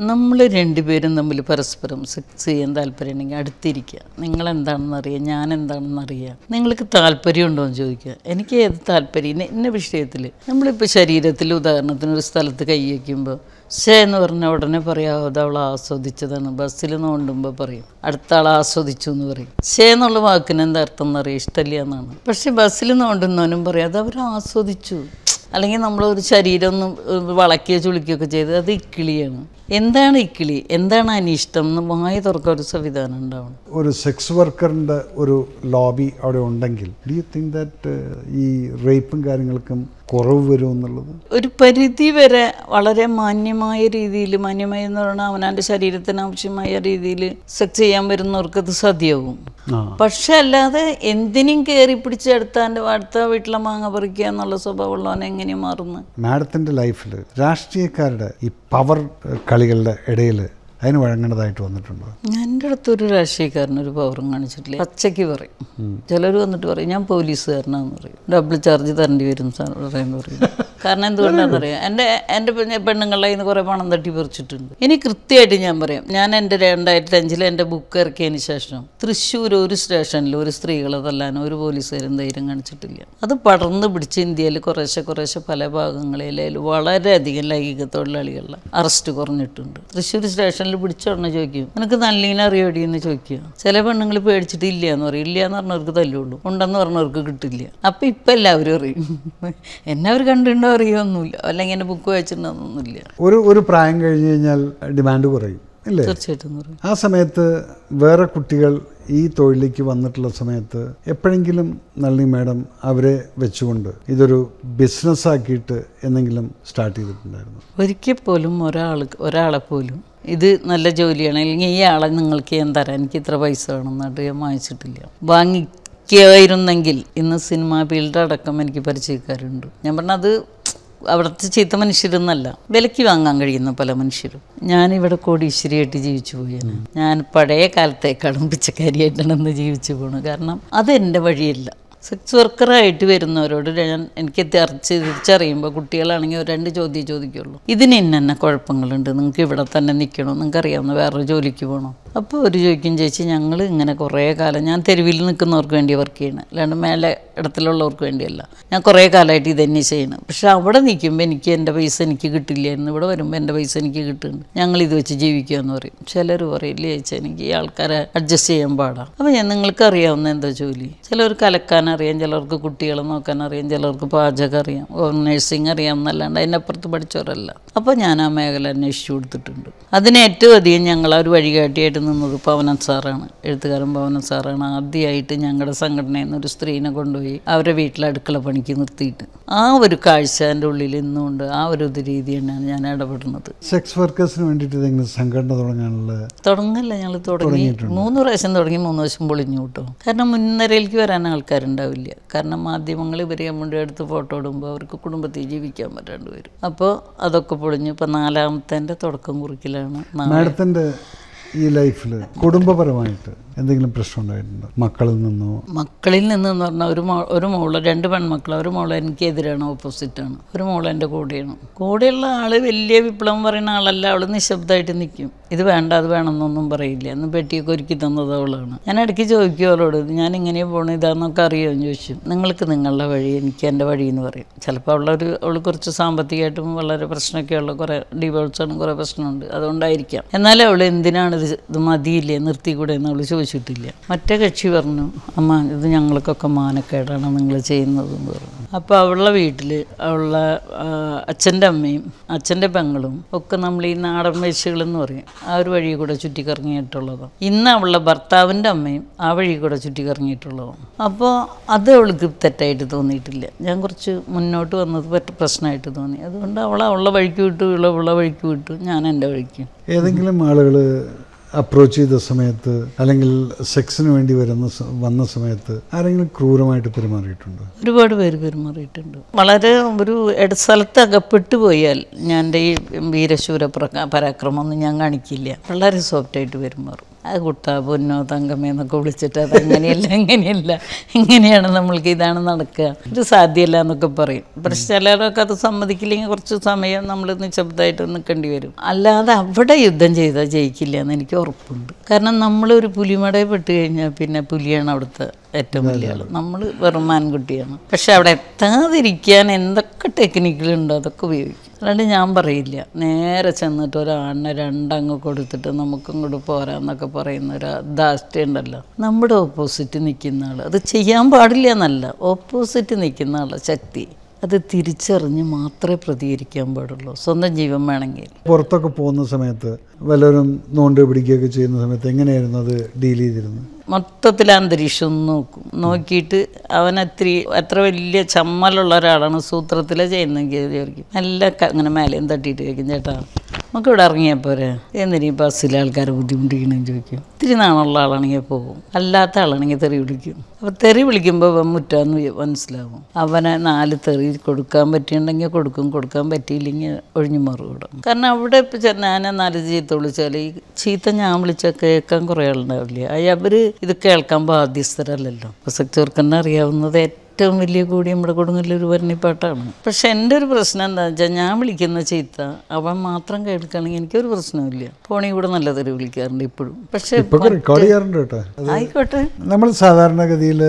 നമ്മൾ രണ്ടുപേരും തമ്മിൽ പരസ്പരം സെക്സ് ചെയ്യാൻ താല്പര്യമുണ്ടെങ്കിൽ അടുത്തിരിക്കുക. നിങ്ങൾ എന്താണെന്ന് അറിയാം, ഞാൻ എന്താണെന്ന് അറിയാം. നിങ്ങൾക്ക് താല്പര്യം ഉണ്ടോ എന്ന് ചോദിക്കുക. എനിക്ക് ഏത് താല്പര്യം എന്ന വിഷയത്തിൽ. നമ്മളിപ്പോൾ ശരീരത്തിൽ ഉദാഹരണത്തിന് ഒരു സ്ഥലത്ത് കൈ വയ്ക്കുമ്പോൾ ശേ എന്ന് പറഞ്ഞാൽ ഉടനെ പറയാതെ അവൾ ആസ്വദിച്ചതാണ്. ബസ്സിൽ നോണ്ടുമ്പോൾ പറയും അടുത്ത ആൾ ആസ്വദിച്ചു എന്ന് പറയും. ശേ എന്നുള്ള വാക്കിന് എന്താ അർത്ഥം എന്നറിയാം, ഇഷ്ടമില്ല എന്നാണ്. പക്ഷെ ബസ്സിൽ നോണ്ടുന്നവനും പറയും അത് അവർ ആസ്വദിച്ചു. അല്ലെങ്കിൽ നമ്മളൊരു ശരീരം ഒന്ന് വളയ്ക്കുകയോ ചുളിക്കുകയൊക്കെ ചെയ്ത് അത് ഇക്കിളിയാണ്. എന്താണ് ഇക്കിളി, എന്താണ് അനിഷ്ടം എന്ന് വായ തുറക്കാൻ ഒരു സംവിധാനം ഉണ്ടാവണം. ഒരു സെക്സ് വർക്കറിൻ്റെ ഒരു ലോബി അവിടെ ഉണ്ടെങ്കിൽ ഡു യു തിങ്ക് ദാറ്റ് ഈ റേപ്പും കാര്യങ്ങൾക്കും കുറവ് വരും എന്നുള്ളത്? ഒരു പരിധി വരെ വളരെ മാന്യമായ രീതിയിൽ, മാന്യമായി എന്ന് പറഞ്ഞാൽ അവനവൻ്റെ ശരീരത്തിന് ആവശ്യമായ രീതിയിൽ സെക്സ് ചെയ്യാൻ വരുന്നവർക്കത് സദ്യയാവും. പക്ഷെ അല്ലാതെ എന്തിനും കയറി പിടിച്ച് അടുത്ത വീട്ടിലെ മാങ്ങ പറിക്കുക എന്നുള്ള സ്വഭാവമുള്ളവനെ എങ്ങനെ മാറുന്നു? മാഡത്തിൻ്റെ ലൈഫിൽ രാഷ്ട്രീയക്കാരുടെ ഈ പവർ കളികളുടെ ഇടയിൽ അതിന് വഴങ്ങേണ്ടതായിട്ട് വന്നിട്ടുണ്ടോ? എൻ്റെ അടുത്തൊരു രാഷ്ട്രീയക്കാരനൊരു പവറും കാണിച്ചിട്ടില്ല. പച്ചയ്ക്ക് പറയും. ചിലർ വന്നിട്ട് പറയും ഞാൻ പോലീസുകാരനാണെന്ന് പറയും. ഡബിൾ ചാർജ് തരേണ്ടി വരും സാർ പറയുന്നത് പറയും. കാരണം എന്തുകൊണ്ടാണെന്ന് അറിയാം, എൻ്റെ പെണ്ണുങ്ങളുടെ കയ്യിൽ നിന്ന് കുറേ പണം തട്ടി പറിച്ചിട്ടുണ്ട്. ഇനി കൃത്യമായിട്ട് ഞാൻ പറയാം, ഞാൻ എൻ്റെ 2005 എൻ്റെ ബുക്ക് ഇറക്കിയതിന് ശേഷം തൃശ്ശൂർ ഒരു സ്റ്റേഷനിൽ ഒരു സ്ത്രീകളെ തല്ലാനോ ഒരു പോലീസുകാരും ധൈര്യം കാണിച്ചിട്ടില്ല. അത് പടർന്ന് പിടിച്ച് ഇന്ത്യയിൽ കുറേശ്ശെ പല ഭാഗങ്ങളിലായാലും വളരെയധികം ലൈംഗിക തൊഴിലാളികളുടെ അറസ്റ്റ് കുറഞ്ഞിട്ടുണ്ട്. തൃശ്ശൂർ സ്റ്റേഷനിൽ പിടിച്ചോടനെ ചോദിക്കും നിനക്ക് നല്ലീന അറിയോടി എന്ന് ചോദിക്കുക. ചില പെണ്ണുങ്ങൾ പേടിച്ചിട്ട് ഇല്ല എന്ന് പറയും. ഇല്ല എന്ന് പറഞ്ഞവർക്ക് തല്ലുള്ളൂ, ഉണ്ടെന്ന് പറഞ്ഞവർക്ക് കിട്ടില്ല. അപ്പം ഇപ്പം എല്ലാവരും അറിയും. എന്നെ അവർ കണ്ടിട്ടുണ്ടോ അറിയുമൊന്നുമില്ല, അല്ലെങ്കിൽ എൻ്റെ ബുക്ക് വായിച്ചിട്ടുണ്ടെന്നൊന്നുമില്ല. ഒരു പ്രായം കഴിഞ്ഞ് കഴിഞ്ഞാൽ ഡിമാൻഡ് കുറയും. തീർച്ചയായിട്ടും. ആ സമയത്ത് വേറെ കുട്ടികൾ ഈ തൊഴിലേക്ക് വന്നിട്ടുള്ള സമയത്ത് എപ്പോഴെങ്കിലും നളിനി മാഡം അവരെ വെച്ചുകൊണ്ട് ഇതൊരു ബിസിനസ്സാക്കിയിട്ട് എന്തെങ്കിലും സ്റ്റാർട്ട് ചെയ്തിട്ടുണ്ടായിരുന്നു? ഒരിക്കൽ പോലും ഒരാളെ പോലും ഇത് നല്ല ജോലിയാണ് അല്ലെങ്കിൽ ഈ ആളെ നിങ്ങൾക്ക് ഞാൻ തരാം, എനിക്ക് ഇത്ര പൈസ വേണമെന്നായിട്ട് ഞാൻ വാങ്ങിച്ചിട്ടില്ല. വാങ്ങിക്കായിരുന്നെങ്കിൽ ഇന്ന് സിനിമാ ഫീൽഡ് അടക്കം എനിക്ക് പരിചയക്കാരുണ്ട്. ഞാൻ പറഞ്ഞത് അവിടുത്തെ ചീത്ത മനുഷ്യരെന്നല്ല, വിലയ്ക്ക് വാങ്ങാൻ കഴിയുന്ന പല മനുഷ്യരും. ഞാനിവിടെ കോടീശ്വരിയായിട്ട് ജീവിച്ചു പോയാണ്. ഞാൻ പഴയ കാലത്തേക്കാളും പിച്ചക്കാരിയായിട്ടാണെന്ന് ജീവിച്ചു പോണു. കാരണം അതെൻ്റെ വഴിയല്ല. സെക്സ് വർക്കറായിട്ട് വരുന്നവരോട് എനിക്ക് തിരിച്ചറിയുമ്പോൾ കുട്ടികളാണെങ്കിൽ രണ്ട് ചോദ്യം ചോദിക്കുള്ളൂ. ഇതിന് ഇന്നെ കുഴപ്പങ്ങളുണ്ട്, നിങ്ങൾക്ക് ഇവിടെ തന്നെ നിൽക്കണോ, നിങ്ങൾക്ക് അറിയാവുന്ന വേറൊരു ജോലിക്ക് പോകണോ? അപ്പോൾ ഒരു ചോദിക്കും ചേച്ചി ഞങ്ങൾ ഇങ്ങനെ കുറേ കാലം, ഞാൻ തെരുവിൽ നിൽക്കുന്നവർക്ക് വേണ്ടി വർക്ക് ചെയ്യണം, അല്ലാണ്ട് മേലെ ഇടത്തിലുള്ളവർക്ക് വേണ്ടിയല്ല. ഞാൻ കുറേ കാലമായിട്ട് ഇതന്നെ ചെയ്യണം. പക്ഷെ അവിടെ നിൽക്കുമ്പോൾ എനിക്ക് എൻ്റെ പൈസ എനിക്ക് കിട്ടില്ലായിരുന്നു, ഇവിടെ വരുമ്പോൾ എൻ്റെ പൈസ എനിക്ക് കിട്ടുന്നുണ്ട്, ഞങ്ങളിത് വെച്ച് ജീവിക്കുക എന്ന് പറയും. ചിലർ പറയില്ലേ ചേച്ചി എനിക്ക് ഈ ആൾക്കാരെ അഡ്ജസ്റ്റ് ചെയ്യാൻ പാടാം. അപ്പോൾ ഞാൻ നിങ്ങൾക്ക് അറിയാവുന്ന എന്താ ജോലി? ചിലർ കലക്കാൻ അറിയാം, ചിലർക്ക് കുട്ടികളെ നോക്കാൻ അറിയാം, ചിലർക്ക് പാചകം അറിയാം, നേഴ്സിംഗ് അറിയാം എന്നല്ലാണ്ട് അതിനപ്പുറത്ത് പഠിച്ചവരല്ല. അപ്പോൾ ഞാൻ ആ മേഖല അന്വേഷിച്ചു കൊടുത്തിട്ടുണ്ട്. അതിന് ഏറ്റവും അധികം ഞങ്ങൾ ഒരു വഴികാട്ടിയായിട്ട് നിന്നത് പവനൻ സാറാണ്, എഴുത്തുകാരൻ പവനൻ സാറാണ്. ആദ്യമായിട്ട് ഞങ്ങളുടെ സംഘടനയിൽ നിന്ന് ഒരു സ്ത്രീനെ കൊണ്ടുപോയി അവരെ വീട്ടിലെ അടുക്കള പണിക്ക് നിർത്തിയിട്ട് ആ ഒരു കാഴ്ച എൻ്റെ ഉള്ളിൽ ഇന്നുകൊണ്ട് ആ ഒരു രീതിയാണ് ഞാൻ ഇടപെടുന്നത്. സെക്സ് വർക്കേഴ്സിന് വേണ്ടിയിട്ട് സംഘടന തുടങ്ങല്ല, ഞങ്ങൾ തുടങ്ങി 3 പ്രാവശ്യം തുടങ്ങി 3 പ്രാവശ്യം പൊളിഞ്ഞു കിട്ടും. കാരണം മുൻനിരയിലേക്ക് വരാൻ ആൾക്കാരുണ്ട് ില്ല കാരണം മാധ്യമങ്ങൾ ഇവരെ നമ്മുടെ അടുത്ത് ഫോട്ടോ ഇടുമ്പോൾ അവർക്ക് കുടുംബത്തിൽ ജീവിക്കാൻ പറ്റാണ്ട് വരും. അപ്പോൾ അതൊക്കെ പൊളിഞ്ഞു. ഇപ്പം 4-ാമത്തെ തുടക്കം കുറിക്കലാണ്. മാഡത്തിൻ്റെ ഈ ലൈഫിൽ കുടുംബപരമായിട്ട് എന്തെങ്കിലും പ്രശ്നം ഉണ്ടായിട്ടുണ്ടോ? മക്കളിൽ നിന്നെന്ന് പറഞ്ഞാൽ ഒരു മോള്, 2 പെൺമക്കൾ, ഒരു മോള് എനിക്കെതിരാണ്, ഓപ്പോസിറ്റാണ്. ഒരു മോള് എൻ്റെ കൂടെയുള്ള ആൾ വലിയ വിപ്ലവം പറയുന്ന ആളല്ല. അവൾ നിശബ്ദമായിട്ട് നിൽക്കും. ഇത് വേണ്ട അത് വേണമെന്നൊന്നും പറയില്ല. എന്ന് പെട്ടിയൊക്കെ ഒരുക്കി തന്നത് അവളാണ്. ഞാൻ ഇടയ്ക്ക് ചോദിക്കും അവളോട് ഞാൻ ഇങ്ങനെ പോകണം ഇതാന്നൊക്കെ അറിയുമെന്ന് ചോദിച്ചു. നിങ്ങൾക്ക് നിങ്ങളുടെ വഴി, എനിക്ക് എൻ്റെ വഴി എന്ന് പറയും. ചിലപ്പോൾ അവൾ കുറച്ച് സാമ്പത്തികമായിട്ടും വളരെ പ്രശ്നമൊക്കെയുള്ള കുറേ ഡിവോഴ്സാണ്, കുറേ പ്രശ്നമുണ്ട്, അതുകൊണ്ടായിരിക്കാം. എന്നാലും അവൾ എന്തിനാണ് ഇത് മതിയില്ലേ നിർത്തിക്കൂടെ എന്ന് അവൾ ചോദിച്ചിട്ടില്ല. മറ്റേ കക്ഷി പറഞ്ഞു അമ്മ ഇത് ഞങ്ങൾക്കൊക്കെ മാനക്കേടാണ് നിങ്ങൾ ചെയ്യുന്നതെന്ന് പറഞ്ഞു. അപ്പോൾ അവളുടെ വീട്ടിൽ അവളുടെ അച്ഛൻ്റെ അമ്മയും അച്ഛൻ്റെ പെങ്ങളും ഒക്കെ നമ്മൾ ഈ നാടൻ വേശ്യകളെന്ന് പറയും ആ ഒരു വഴി കൂടെ ചുറ്റിക്കറങ്ങിയിട്ടുള്ളതാണ്. ഇന്ന് അവളുടെ ഭർത്താവിൻ്റെ അമ്മയും ആ വഴി കൂടെ ചുറ്റിക്കറങ്ങിയിട്ടുള്ളതാണ്. അപ്പോൾ അത് അവൾക്ക് തെറ്റായിട്ട് തോന്നിയിട്ടില്ല, ഞാൻ കുറച്ച് മുന്നോട്ട് വന്നത് പ്രശ്നമായിട്ട് തോന്നി. അതുകൊണ്ട് അവളെ വഴിക്ക് വിട്ടു, ഇവളെ വഴിക്ക് വിട്ടു, ഞാൻ എൻ്റെ വഴിക്ക്. ഏതെങ്കിലും ആളുകൾ അപ്രോച്ച് ചെയ്ത സമയത്ത് അല്ലെങ്കിൽ സെക്സിന് വേണ്ടി വന്ന സമയത്ത് ആരെങ്കിലും ക്രൂരമായിട്ട് പെരുമാറിയിട്ടുണ്ട്? ഒരുപാട് പേര് പെരുമാറിയിട്ടുണ്ട്. വളരെ ഒരു ഇടസ്ഥലത്ത് അകപ്പെട്ടു പോയാൽ ഞാൻ എൻ്റെ ഈ വീരശൂര പരാക്രമമൊന്നും ഞാൻ കാണിക്കില്ല, വളരെ സോഫ്റ്റായിട്ട് പെരുമാറും. അത് കുട്ടാ പൊന്നോ തങ്കമ്മ എന്നൊക്കെ വിളിച്ചിട്ട് അത് അങ്ങനെയല്ല ഇങ്ങനെയല്ല ഇങ്ങനെയാണ് നമ്മൾക്ക് ഇതാണ് നടക്കുക, ഇത് സാധ്യമല്ല എന്നൊക്കെ പറയും. പക്ഷെ ചിലരൊക്കെ അത് സമ്മതിക്കില്ലെങ്കിൽ കുറച്ച് സമയം നമ്മൾ നിശബ്ദമായിട്ട് നിൽക്കേണ്ടി വരും. അല്ലാതെ അവിടെ യുദ്ധം ചെയ്താൽ ജയിക്കില്ല എന്ന് എനിക്ക് ഉറപ്പുണ്ട്. കാരണം നമ്മളൊരു പുലിമടയിൽ പെട്ട് കഴിഞ്ഞാൽ പിന്നെ പുലിയാണ് അവിടുത്തെ ഏറ്റവും വലിയ ആൾ, നമ്മൾ വെറും ആൺകുട്ടിയാണ്. പക്ഷെ അവിടെ എത്താതിരിക്കാൻ എന്തൊക്കെ ടെക്നിക്കുകളുണ്ടോ അതൊക്കെ ഉപയോഗിക്കും. അല്ലാണ്ട് ഞാൻ പറയില്ല നേരെ ചെന്നിട്ട് ഒരാണിനെ രണ്ടങ്ങ് കൊടുത്തിട്ട് നമുക്കും കൂടെ പോരാന്നൊക്കെ പറയുന്ന ഒരു ദാഷ്ട്യുണ്ടല്ലോ. നമ്മുടെ ഓപ്പോസിറ്റ് നിൽക്കുന്ന ആൾ അത് ചെയ്യാൻ പാടില്ല എന്നല്ല, ഓപ്പോസിറ്റ് നിൽക്കുന്ന ആളുടെ ശക്തി അത് തിരിച്ചറിഞ്ഞ് മാത്രമേ പ്രതികരിക്കാൻ പാടുള്ളൂ, സ്വന്തം ജീവൻ വേണമെങ്കിൽ. പുറത്തൊക്കെ പോകുന്ന സമയത്ത് വല്ലവരും നോണ്ട് പിടിക്കുകയൊക്കെ ചെയ്യുന്ന സമയത്ത് എങ്ങനെയായിരുന്നു അത് ഡീൽ ചെയ്തിരുന്നത്? മൊത്തത്തിൽ അന്തരീക്ഷം നോക്കും, നോക്കിയിട്ട് അവൻ അത്ര വലിയ ചമ്മലുള്ള ഒരാളാണ് സൂത്രത്തിലെ ചെയ്യുന്നെങ്കിൽ ചോദിക്കും, നല്ല അങ്ങനെ മേലെയും തട്ടിയിട്ട് ചോദിക്കും, ചേട്ടാ നമുക്ക് ഇവിടെ ഇറങ്ങിയപ്പോരെ, എന്തിനും ബസ്സിലെ ആൾക്കാർ ബുദ്ധിമുട്ടിക്കണമെന്ന് ചോദിക്കും. ഇത്തിരി നാണുള്ള ആളാണെങ്കിൽ പോകും, അല്ലാത്ത ആളാണെങ്കിൽ തെറി വിളിക്കും. അപ്പോൾ തെറി വിളിക്കുമ്പോൾ മുറ്റാന്ന് മനസ്സിലാവും. അവനെ 4 തെറി കൊടുക്കാൻ പറ്റിയിട്ടുണ്ടെങ്കിൽ കൊടുക്കും, കൊടുക്കാൻ പറ്റിയില്ലെങ്കിൽ ഒഴിഞ്ഞു മറുപടും. കാരണം അവിടെ ഇപ്പോൾ ഞാൻ 4 ചീത്ത വിളിച്ചാൽ ഈ ചീത്ത ഞാൻ വിളിച്ചാൽ കേൾക്കാൻ കുറേ ആളുണ്ടാവില്ലേ, അവർ ഇത് കേൾക്കാൻ ബാധ്യസ്ഥരല്ലല്ലോ. സെക്ചോർക്കന്നെ അറിയാവുന്നത് ഏറ്റവും വലിയ കൂടി നമ്മുടെ കൊടുങ്ങല്ലൊരു വരണിപ്പാട്ടാണ്. പക്ഷെ എൻ്റെ ഒരു പ്രശ്നം എന്താണെന്ന് വെച്ചാൽ ഞാൻ വിളിക്കുന്ന ചീത്ത അവൻ മാത്രം കേൾക്കുകയാണെങ്കിൽ എനിക്കൊരു പ്രശ്നമില്ല. ഫോണിൽ കൂടെ നല്ലതൊരു വിളിക്കാറുണ്ട് ഇപ്പോഴും. പക്ഷെ റെക്കോർഡ് ചെയ്യാറുണ്ട് കേട്ടോ. ആയിക്കോട്ടെ. നമ്മൾ സാധാരണഗതിയിൽ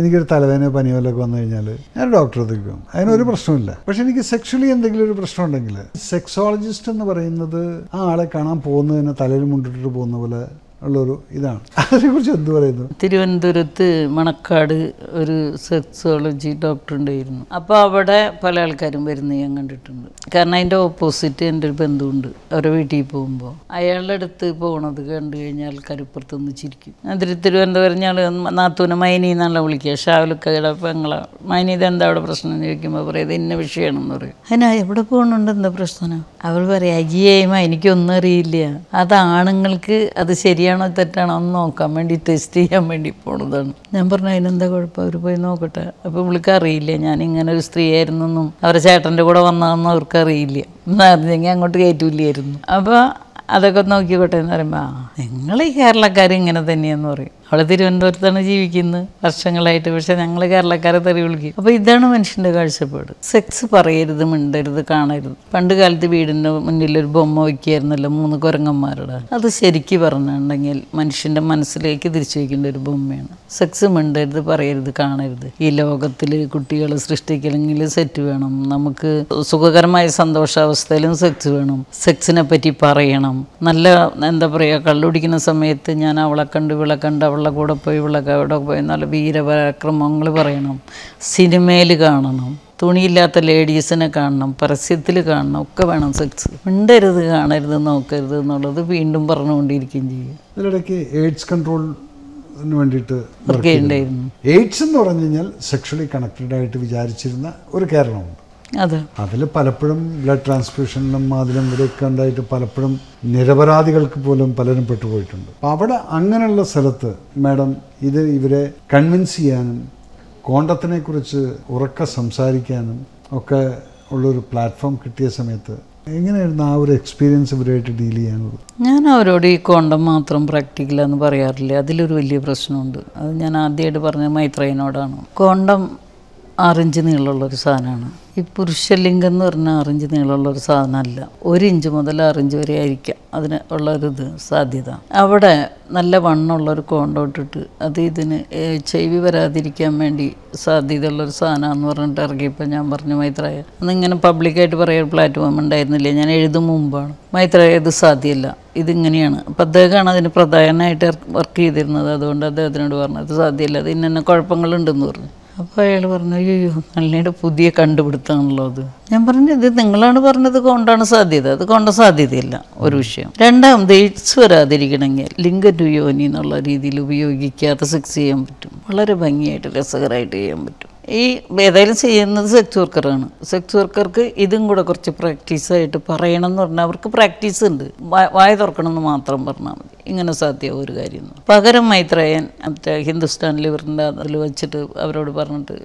എനിക്കൊരു തലവേദന പനിയോലൊക്കെ വന്നു കഴിഞ്ഞാൽ ഞാൻ ഡോക്ടറെ തേക്കും, അതിനൊരു പ്രശ്നമില്ല. പക്ഷെ എനിക്ക് സെക്ച്വലി എന്തെങ്കിലും ഒരു പ്രശ്നം ഉണ്ടെങ്കിൽ സെക്സോളജിസ്റ്റ് എന്ന് പറയുന്നത് ആ ആളെ കാണാൻ പോകുന്നതിനെ തലയിൽ മുണ്ടിട്ടിട്ട് പോകുന്ന പോലെ ഉള്ളൊരു ഇതാണ്. അതിനെക്കുറിച്ച് എന്ത് പറയുന്നു? തിരുവനന്തപുരത്ത് മണക്കാട് ഒരു സെക്സോളജി ഡോക്ടർ ഉണ്ടായിരുന്നു. അപ്പോൾ അവിടെ പല ആൾക്കാരും വരുന്നത് ഞാൻ കണ്ടിട്ടുണ്ട്. കാരണം അതിൻ്റെ ഓപ്പോസിറ്റ് എൻ്റെ ഒരു ബന്ധുണ്ട്, അവരുടെ വീട്ടിൽ പോകുമ്പോൾ അയാളുടെ അടുത്ത് പോകണത് കണ്ടു കഴിഞ്ഞാൽ ആൾക്കാർ ഇപ്പുറത്തുനിന്ന് ചിരിക്കും. അതിൽ തിരുവനന്തപുരം ഞാൻ നാത്തൂനെ മൈനി എന്നാണല്ലോ വിളിക്കുക, ഷാവലുക്കയുടെ പെങ്ങളെ മൈനി, ഇതെന്താ അവിടെ പ്രശ്നം എന്ന് ചോദിക്കുമ്പോൾ പറയും ഇത് ഇന്ന വിഷയമാണെന്ന് പറയും. അതിനാ എവിടെ പോകണുണ്ട് എന്താ പ്രശ്നം? അവർ പറയും അയ്യേമാ എനിക്കൊന്നും അറിയില്ല, അത് ആണുങ്ങൾക്ക് അത് ശരിയാണ് ണോ തെറ്റാണോ ഒന്ന് നോക്കാൻ വേണ്ടി ടെസ്റ്റ് ചെയ്യാൻ വേണ്ടി പോണതാണ്. ഞാൻ പറഞ്ഞു അതിനെന്താ കുഴപ്പം, അവർ പോയി നോക്കട്ടെ. അപ്പോൾ ഇവൾക്ക് അറിയില്ല ഞാൻ ഇങ്ങനെ ഒരു സ്ത്രീയായിരുന്നെന്നും അവരെ ചേട്ടൻ്റെ കൂടെ വന്നതെന്നും അവർക്ക് അറിയില്ല, എന്നറിഞ്ഞെങ്കിൽ അങ്ങോട്ട് കയറ്റൂല്ലായിരുന്നു. അപ്പോൾ അതൊക്കെ നോക്കിക്കോട്ടെ എന്ന് പറയുമ്പോൾ ആ ഞങ്ങൾ ഈ കേരളക്കാർ ഇങ്ങനെ തന്നെയെന്ന് പറയും. അവളെ തിരുവനന്തപുരത്താണ് ജീവിക്കുന്നത് വർഷങ്ങളായിട്ട്, പക്ഷെ ഞങ്ങൾ കേരളക്കാരെ തെറി വിളിക്കും. അപ്പോൾ ഇതാണ് മനുഷ്യൻ്റെ കാഴ്ചപ്പാട്. സെക്സ് പറയരുത്, മിണ്ടരുത്, കാണരുത്. പണ്ട് കാലത്ത് വീടിൻ്റെ മുന്നിലൊരു ബൊമ്മ വയ്ക്കുകയായിരുന്നല്ലോ 3 കുരങ്ങന്മാരുടെ, അത് ശരിക്ക് പറഞ്ഞിട്ടുണ്ടെങ്കിൽ മനുഷ്യൻ്റെ മനസ്സിലേക്ക് തിരിച്ചു വയ്ക്കേണ്ട ഒരു ബൊമ്മയാണ്. സെക്സ് മിണ്ടരുത്, പറയരുത്, കാണരുത്. ഈ ലോകത്തിൽ കുട്ടികൾ സൃഷ്ടിക്കണമെങ്കിൽ സെറ്റ് വേണം, നമുക്ക് സുഖകരമായ സന്തോഷാവസ്ഥയിലും സെക്സ് വേണം, സെക്സിനെ പറ്റി പറയണം. നല്ല എന്താ പറയുക, കള്ളുടിക്കുന്ന സമയത്ത് ഞാൻ അവളെ കണ്ട് ഇവളെ കണ്ട് അവളുടെ കൂടെ പോയി ഇവിടെ പോയി നല്ല വീരപരാക്രമങ്ങൾ പറയണം, സിനിമയിൽ കാണണം, തുണിയില്ലാത്ത ലേഡീസിനെ കാണണം, പരസ്യത്തിൽ കാണണം, ഒക്കെ വേണം സെക്സ്. മിണ്ടരുത്, കാണരുത്, നോക്കരുത് എന്നുള്ളത് വീണ്ടും പറഞ്ഞുകൊണ്ടിരിക്കുകയും ചെയ്യും. ഇതിലിടയ്ക്ക് എയ്ഡ്സ് കൺട്രോൾ വേണ്ടിയിട്ട് എയ്ഡ്സ് എന്ന് പറഞ്ഞു കഴിഞ്ഞാൽ സെക്ഷലി കണക്റ്റഡ് ആയിട്ട് വിചാരിച്ചിരുന്ന ഒരു കാരണമുണ്ട്. അതിൽ പലപ്പോഴും ബ്ലഡ് ട്രാൻസ്ഫ്യൂഷനിലും അതിലും ഇവിടെയൊക്കെ ഉണ്ടായിട്ട് പലപ്പോഴും നിരപരാധികൾക്ക് പോലും പലരും പെട്ടുപോയിട്ടുണ്ട്. അപ്പം അവിടെ അങ്ങനെയുള്ള സ്ഥലത്ത് മാഡം ഇത് ഇവരെ കൺവിൻസ് ചെയ്യാനും കോണ്ടത്തിനെ കുറിച്ച് ഉറക്കെ സംസാരിക്കാനും ഒക്കെ ഉള്ളൊരു പ്ലാറ്റ്ഫോം കിട്ടിയ സമയത്ത് എങ്ങനെയായിരുന്നു ആ ഒരു എക്സ്പീരിയൻസ് ഇവരായിട്ട് ഡീൽ ചെയ്യാനുള്ളത്? ഞാൻ അവരോട് ഈ കോണ്ടം മാത്രം പ്രാക്ടിക്കലാന്ന് പറയാറില്ല. അതിലൊരു വലിയ പ്രശ്നമുണ്ട്. അത് ഞാൻ ആദ്യമായിട്ട് പറഞ്ഞത് മൈത്രേനോടാണ്. കോണ്ടം 6 ഇഞ്ച് നീളമുള്ളൊരു സാധനമാണ്. ഈ പുരുഷലിംഗം എന്ന് പറഞ്ഞാൽ 6 ഇഞ്ച് നീളമുള്ളൊരു സാധനമല്ല, 1 ഇഞ്ച് മുതൽ 6 ഇഞ്ച് വരെ ആയിരിക്കാം അതിന് ഉള്ളൊരു സാധ്യത. അവിടെ നല്ല വണ്ണമുള്ളൊരു കോണ്ടോട്ടിട്ട് അത് ഇതിന് ചെവി വരാതിരിക്കാൻ വേണ്ടി സാധ്യതയുള്ളൊരു സാധനമാണെന്ന് പറഞ്ഞിട്ട് ഇറങ്ങിയപ്പോൾ ഞാൻ പറഞ്ഞു മൈത്രായ അന്നിങ്ങനെ പബ്ലിക്കായിട്ട് പറയാൻ പ്ലാറ്റ്ഫോം ഉണ്ടായിരുന്നില്ല, ഞാൻ എഴുതും മുമ്പാണ്. മൈത്രായ ഇത് സാധ്യമല്ല, ഇതിങ്ങനെയാണ്. അപ്പോൾ അദ്ദേഹമാണ് അതിന് പ്രധാനമായിട്ട് വർക്ക് ചെയ്തിരുന്നത്. അതുകൊണ്ട് അദ്ദേഹത്തിനോട് പറഞ്ഞത് സാധ്യമല്ല, അത് ഇന്ന കുഴപ്പങ്ങളുണ്ടെന്ന് പറഞ്ഞു. അപ്പോൾ അയാൾ പറഞ്ഞു, അയ്യോ നളിനിയുടെ പുതിയ കണ്ടുപിടുത്തമാണല്ലോ അത്. ഞാൻ പറഞ്ഞു, ഇത് നിങ്ങളാണ് പറഞ്ഞത് കൊണ്ടാണ് സാധ്യത, അത് കൊണ്ട് സാധ്യതയില്ല ഒരു വിഷയം. രണ്ടാമത് എയ്ഡ്സ് വരാതിരിക്കണമെങ്കിൽ ലിംഗദ്വയോനി എന്നുള്ള രീതിയിൽ ഉപയോഗിക്കാതെ സെക്സ് ചെയ്യാൻ പറ്റും, വളരെ ഭംഗിയായിട്ട് രസകരമായിട്ട് ചെയ്യാൻ പറ്റും. ഈ ഏതായാലും ചെയ്യുന്നത് സെക്സ് വർക്കറാണ്. സെക്സ് വർക്കർക്ക് ഇതും കൂടെ കുറച്ച് പ്രാക്ടീസായിട്ട് പറയണം എന്ന് പറഞ്ഞാൽ അവർക്ക് പ്രാക്ടീസ് ഉണ്ട്, വായ തുറക്കണം എന്ന് മാത്രം പറഞ്ഞാൽ മതി. ഇങ്ങനെ സാധ്യമാവും ഒരു കാര്യം. പകരം മൈത്രേയൻ മറ്റേ ഹിന്ദുസ്ഥാനിൽ ഇവരുടെ അതിൽ വെച്ചിട്ട് അവരോട് പറഞ്ഞിട്ട്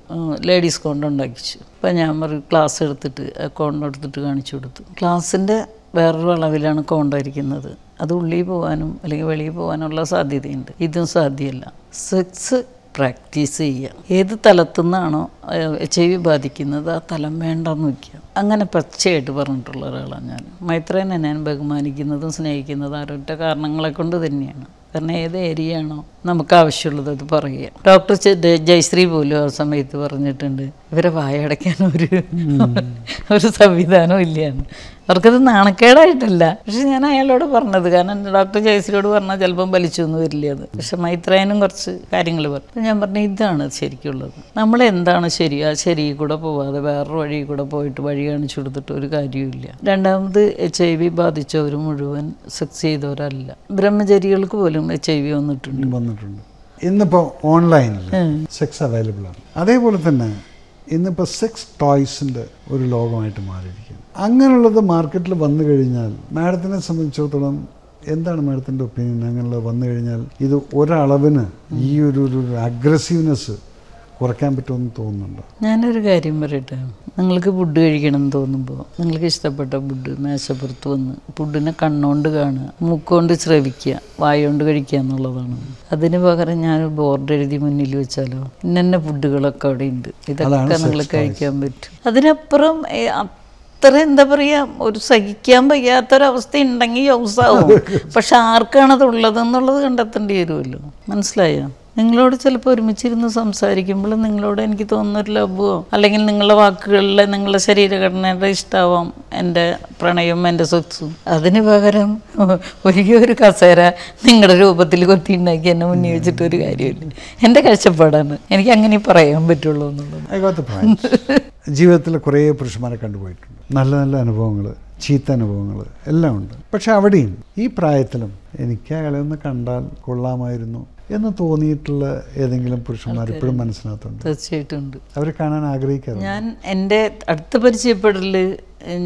ലേഡീസ് കോണ്ടം ഉണ്ടാക്കിച്ചു. അപ്പം ഞാൻ ഒരു ക്ലാസ് എടുത്തിട്ട് കോണ്ടം എടുത്തിട്ട് കാണിച്ചു കൊടുത്തു. ക്ലാസ്സിൻ്റെ വേറൊരു അളവിലാണ് കോണ്ടം ഇരിക്കുന്നത്, അത് ഉള്ളിൽ പോകാനും അല്ലെങ്കിൽ വെളിയിൽ പോകാനുള്ള സാധ്യതയുണ്ട്. ഇതും സാധ്യമല്ല. സെക്സ് പ്രാക്ടീസ് ചെയ്യുക, ഏത് തലത്തു നിന്നാണോ ചെവി ബാധിക്കുന്നത് ആ തലം വേണ്ടെന്ന് വയ്ക്കുക. അങ്ങനെ പച്ചയായിട്ട് പറഞ്ഞിട്ടുള്ള ഒരാളാണ് ഞാൻ. മൈത്രേനെ ഞാൻ ബഹുമാനിക്കുന്നതും സ്നേഹിക്കുന്നതും ആരോഗ്യ കാരണങ്ങളെ കൊണ്ട് തന്നെയാണ്. കാരണം ഏത് ഏരിയ ആണോ നമുക്ക് ആവശ്യമുള്ളത് അത് പറയുക. ഡോക്ടർ ജയശ്രീ പോലും ആ സമയത്ത് പറഞ്ഞിട്ടുണ്ട്, ഇവരെ വായടയ്ക്കാൻ ഒരു സംവിധാനം ഇല്ലയെന്ന്. അവർക്കത് നാണക്കേടായിട്ടല്ല, പക്ഷെ ഞാൻ അയാളോട് പറഞ്ഞത്, കാരണം ഡോക്ടർ ജയശ്രീയോട് പറഞ്ഞാൽ ചിലപ്പം വലിച്ചൊന്നും വരില്ല അത്. പക്ഷെ മൈത്രേനും കുറച്ച് കാര്യങ്ങൾ പറഞ്ഞു. ഞാൻ പറഞ്ഞു, ഇതാണ് ശരിക്കുള്ളത്, നമ്മൾ എന്താണ് ശരി, ആ ശരിയിൽ കൂടെ പോവാതെ വേറൊരു വഴിയിൽ കൂടെ പോയിട്ട് വഴി കാണിച്ചു കൊടുത്തിട്ട് ഒരു കാര്യമില്ല. രണ്ടാമത് HIV ബാധിച്ചവർ മുഴുവൻ സെക്സ് ചെയ്തവരല്ല, ബ്രഹ്മചാരികൾക്ക് പോലും HIV വന്നിട്ടുണ്ട്. ഇന്നിപ്പോൾ ഓൺലൈനിൽ സെക്സ് അവൈലബിൾ ആണ്. അതേപോലെ തന്നെ ഇന്നിപ്പോൾ സെക്സ് ടോയ്സിൻ്റെ ഒരു ലോകമായിട്ട് മാറിയിരിക്കുകയാണ്. അങ്ങനെയുള്ളത് മാർക്കറ്റിൽ വന്നു കഴിഞ്ഞാൽ മാഡത്തിനെ സംബന്ധിച്ചിടത്തോളം എന്താണ് മാഡത്തിൻ്റെ ഒപ്പീനിയൻ? അങ്ങനെയുള്ളത് വന്നു കഴിഞ്ഞാൽ ഇത് ഒരളവിന് ഈ ഒരു അഗ്രസീവ്നെസ് കുറയ്ക്കാൻ പറ്റുമെന്ന് തോന്നുന്നുണ്ടോ? ഞാനൊരു കാര്യം പറയട്ടെ, നിങ്ങൾക്ക് ഫുഡ് കഴിക്കണം എന്ന് തോന്നുമ്പോൾ നിങ്ങൾക്ക് ഇഷ്ടപ്പെട്ട ഫുഡ് മേശപ്പുറത്ത് വന്ന് ഫുഡിനെ കണ്ണുകൊണ്ട് കാണുക, മൂക്കുകൊണ്ട് ശ്രവിക്കുക, വായുകൊണ്ട് കഴിക്കുക എന്നുള്ളതാണ്. അതിന് പകരം ഞാനൊരു ബോർഡ് എഴുതി മുന്നിൽ വെച്ചാലോ ഇന്നെ ഫുഡുകളൊക്കെ അവിടെ ഉണ്ട്, ഇതൊക്കെ നിങ്ങൾ കഴിക്കാൻ പറ്റും. അതിനപ്പുറം അത്ര എന്താ പറയുക, ഒരു സഹിക്കാൻ വയ്യാത്തൊരവസ്ഥ ഉണ്ടെങ്കിൽ യൂസാവും. പക്ഷെ ആർക്കാണതുള്ളതെന്നുള്ളത് കണ്ടെത്തേണ്ടി വരുമല്ലോ. മനസ്സിലായോ? നിങ്ങളോട് ചിലപ്പോൾ ഒരുമിച്ചിരുന്ന് സംസാരിക്കുമ്പോൾ നിങ്ങളോട് എനിക്ക് തോന്നുന്നൊരു ലഭ്യമോ അല്ലെങ്കിൽ നിങ്ങളുടെ വാക്കുകളിലെ നിങ്ങളുടെ ശരീരഘടനയുടെ ഇഷ്ടമാവാം എൻ്റെ പ്രണയവും എൻ്റെ സെക്സും. അതിന് പകരം ഒരു കസേര നിങ്ങളുടെ രൂപത്തിൽ കൊത്തി ഉണ്ടാക്കി എന്നെ മുന്നിൽ വെച്ചിട്ട് ഒരു കാര്യമില്ല. എൻ്റെ കാഴ്ചപ്പാടാണ്, എനിക്ക് അങ്ങനെ പറയാൻ പറ്റുള്ളൂ എന്നുള്ളത്. ജീവിതത്തിൽ കുറേ പുരുഷന്മാരെ കണ്ടുപോയിട്ടുണ്ട്, നല്ല നല്ല അനുഭവങ്ങൾ, ചീത്ത അനുഭവങ്ങൾ എല്ലാം ഉണ്ട്. പക്ഷെ അവിടെയും ഈ പ്രായത്തിലും എനിക്ക് അയാളെ ഒന്ന് കണ്ടാൽ കൊള്ളാമായിരുന്നു എന്ന് തോന്നിയിട്ടുള്ള ഏതെങ്കിലും പുരുഷന്മാർ ഇപ്പോഴും മനസ്സിനകത്തുണ്ട്? തീർച്ചയായിട്ടും ഉണ്ട്. അവരെ കാണാൻ ആഗ്രഹിക്കാറുണ്ട്. ഞാൻ എൻ്റെ അടുത്ത പരിചയപ്പെടല്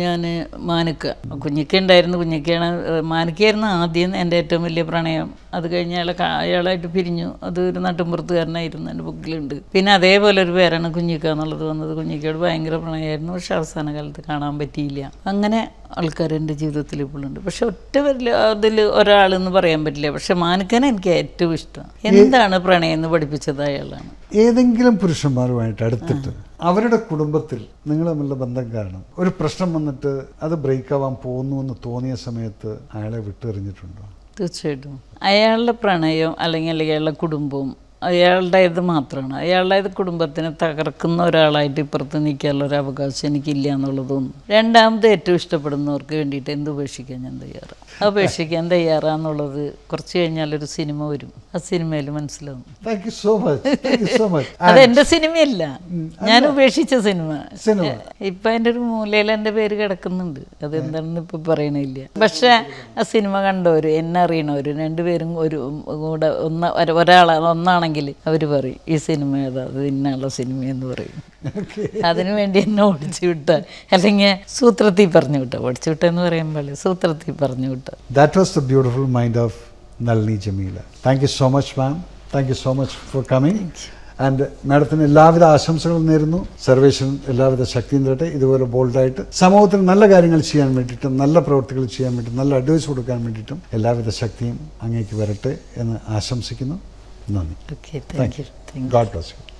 ഞാൻ മാനക്ക കുഞ്ഞിക്കുണ്ടായിരുന്നു. കുഞ്ഞിക്കാണ് മാനക്കായിരുന്നു ആദ്യം എൻ്റെ ഏറ്റവും വലിയ പ്രണയം. അത് കഴിഞ്ഞ് അയാളായിട്ട് പിരിഞ്ഞു. അത് ഒരു നാട്ടുമ്പുറത്തുകാരനായിരുന്നു, എൻ്റെ ബുക്കിലുണ്ട്. പിന്നെ അതേപോലെ ഒരു പേരാണ് കുഞ്ഞിക്ക എന്നുള്ളത് വന്നത്. കുഞ്ഞിക്കയോട് ഭയങ്കര പ്രണയമായിരുന്നു, പക്ഷെ അവസാന കാലത്ത് കാണാൻ പറ്റിയില്ല. അങ്ങനെ ആൾക്കാർ എൻ്റെ ജീവിതത്തിൽ ഇപ്പോഴുണ്ട്, പക്ഷെ ഒറ്റ അതിൽ ഒരാളെന്ന് പറയാൻ പറ്റില്ല. പക്ഷെ മാനക്കനെ എനിക്ക് ഏറ്റവും ഇഷ്ടം. എന്താണ് പ്രണയം എന്ന് പഠിപ്പിച്ചത് അയാളാണ്. ഏതെങ്കിലും പുരുഷന്മാരുമായിട്ട് അടുത്തിട്ട് അവരുടെ കുടുംബത്തിൽ നിങ്ങൾ തമ്മിലുള്ള ബന്ധം കാരണം ഒരു പ്രശ്നം വന്നിട്ട് അത് ബ്രേക്ക് ആവാൻ പോകുന്നു എന്ന് തോന്നിയ സമയത്ത് അയാളെ വിട്ടെറിഞ്ഞിട്ടുണ്ടോ? തീർച്ചയായിട്ടും. അയാളുടെ പ്രണയം അല്ലെങ്കിൽ അയാളുടെ കുടുംബവും അയാളുടേത് മാത്രമാണ്. അയാളുടേത് കുടുംബത്തിനെ തകർക്കുന്ന ഒരാളായിട്ട് ഇപ്പുറത്ത് നിൽക്കാനുള്ള ഒരു അവകാശം എനിക്കില്ല എന്നുള്ളതൊന്നും. രണ്ടാമത് ഏറ്റവും ഇഷ്ടപ്പെടുന്നവർക്ക് വേണ്ടിയിട്ട് എന്ത് ഉപേക്ഷിക്കാൻ ഞാൻ തയ്യാറാണ്. അപേക്ഷിക്കാൻ തയ്യാറാന്നുള്ളത് കുറച്ച് കഴിഞ്ഞാലൊരു സിനിമ വരും, ആ സിനിമയിൽ മനസ്സിലാവും. അതെൻ്റെ സിനിമയല്ല, ഞാൻ ഉപേക്ഷിച്ച സിനിമ. ഇപ്പം എൻ്റെ ഒരു മൂലയിൽ എൻ്റെ പേര് കിടക്കുന്നുണ്ട്, അതെന്താണെന്ന് ഇപ്പം പറയണില്ല. പക്ഷെ ആ സിനിമ കണ്ടവർ എന്നെ അറിയണവർ രണ്ടുപേരും ഒരു കൂടെ ഒന്നാണെങ്കിൽ അവര് പറയും ഈ സിനിമ ഏതാ, അത് ഇന്നാളെ സിനിമ എന്ന് പറയും. അതിനുവേണ്ടി എന്നെ ഓടിച്ചു വിട്ട അല്ലെങ്കിൽ സൂത്രത്തിൽ പറഞ്ഞു വിട്ട, ഓടിച്ചു വിട്ട എന്ന് പറയാൻ പാടില്ല, സൂത്രത്തിൽ പറഞ്ഞു വിട്ട. That was the beautiful mind of Nalini Jameela. Thank you so much ma'am, thank you so much for coming. And മാഡത്തിന് എല്ലാവിധ ആശംസകളും നേരുന്നു. സർവേശ്വരൻ എല്ലാവിധ ശക്തിയും തരട്ടെ. ഇതുപോലെ ബോൾഡായിട്ട് സമൂഹത്തിന് നല്ല കാര്യങ്ങൾ ചെയ്യാൻ വേണ്ടിയിട്ടും നല്ല പ്രവൃത്തികൾ ചെയ്യാൻ വേണ്ടിയിട്ടും നല്ല അഡ്വൈസ് കൊടുക്കാൻ വേണ്ടിയിട്ടും എല്ലാവിധ ശക്തിയും അങ്ങേക്ക് വരട്ടെ എന്ന് ആശംസിക്കുന്നു. None. Okay, thank you. God bless you.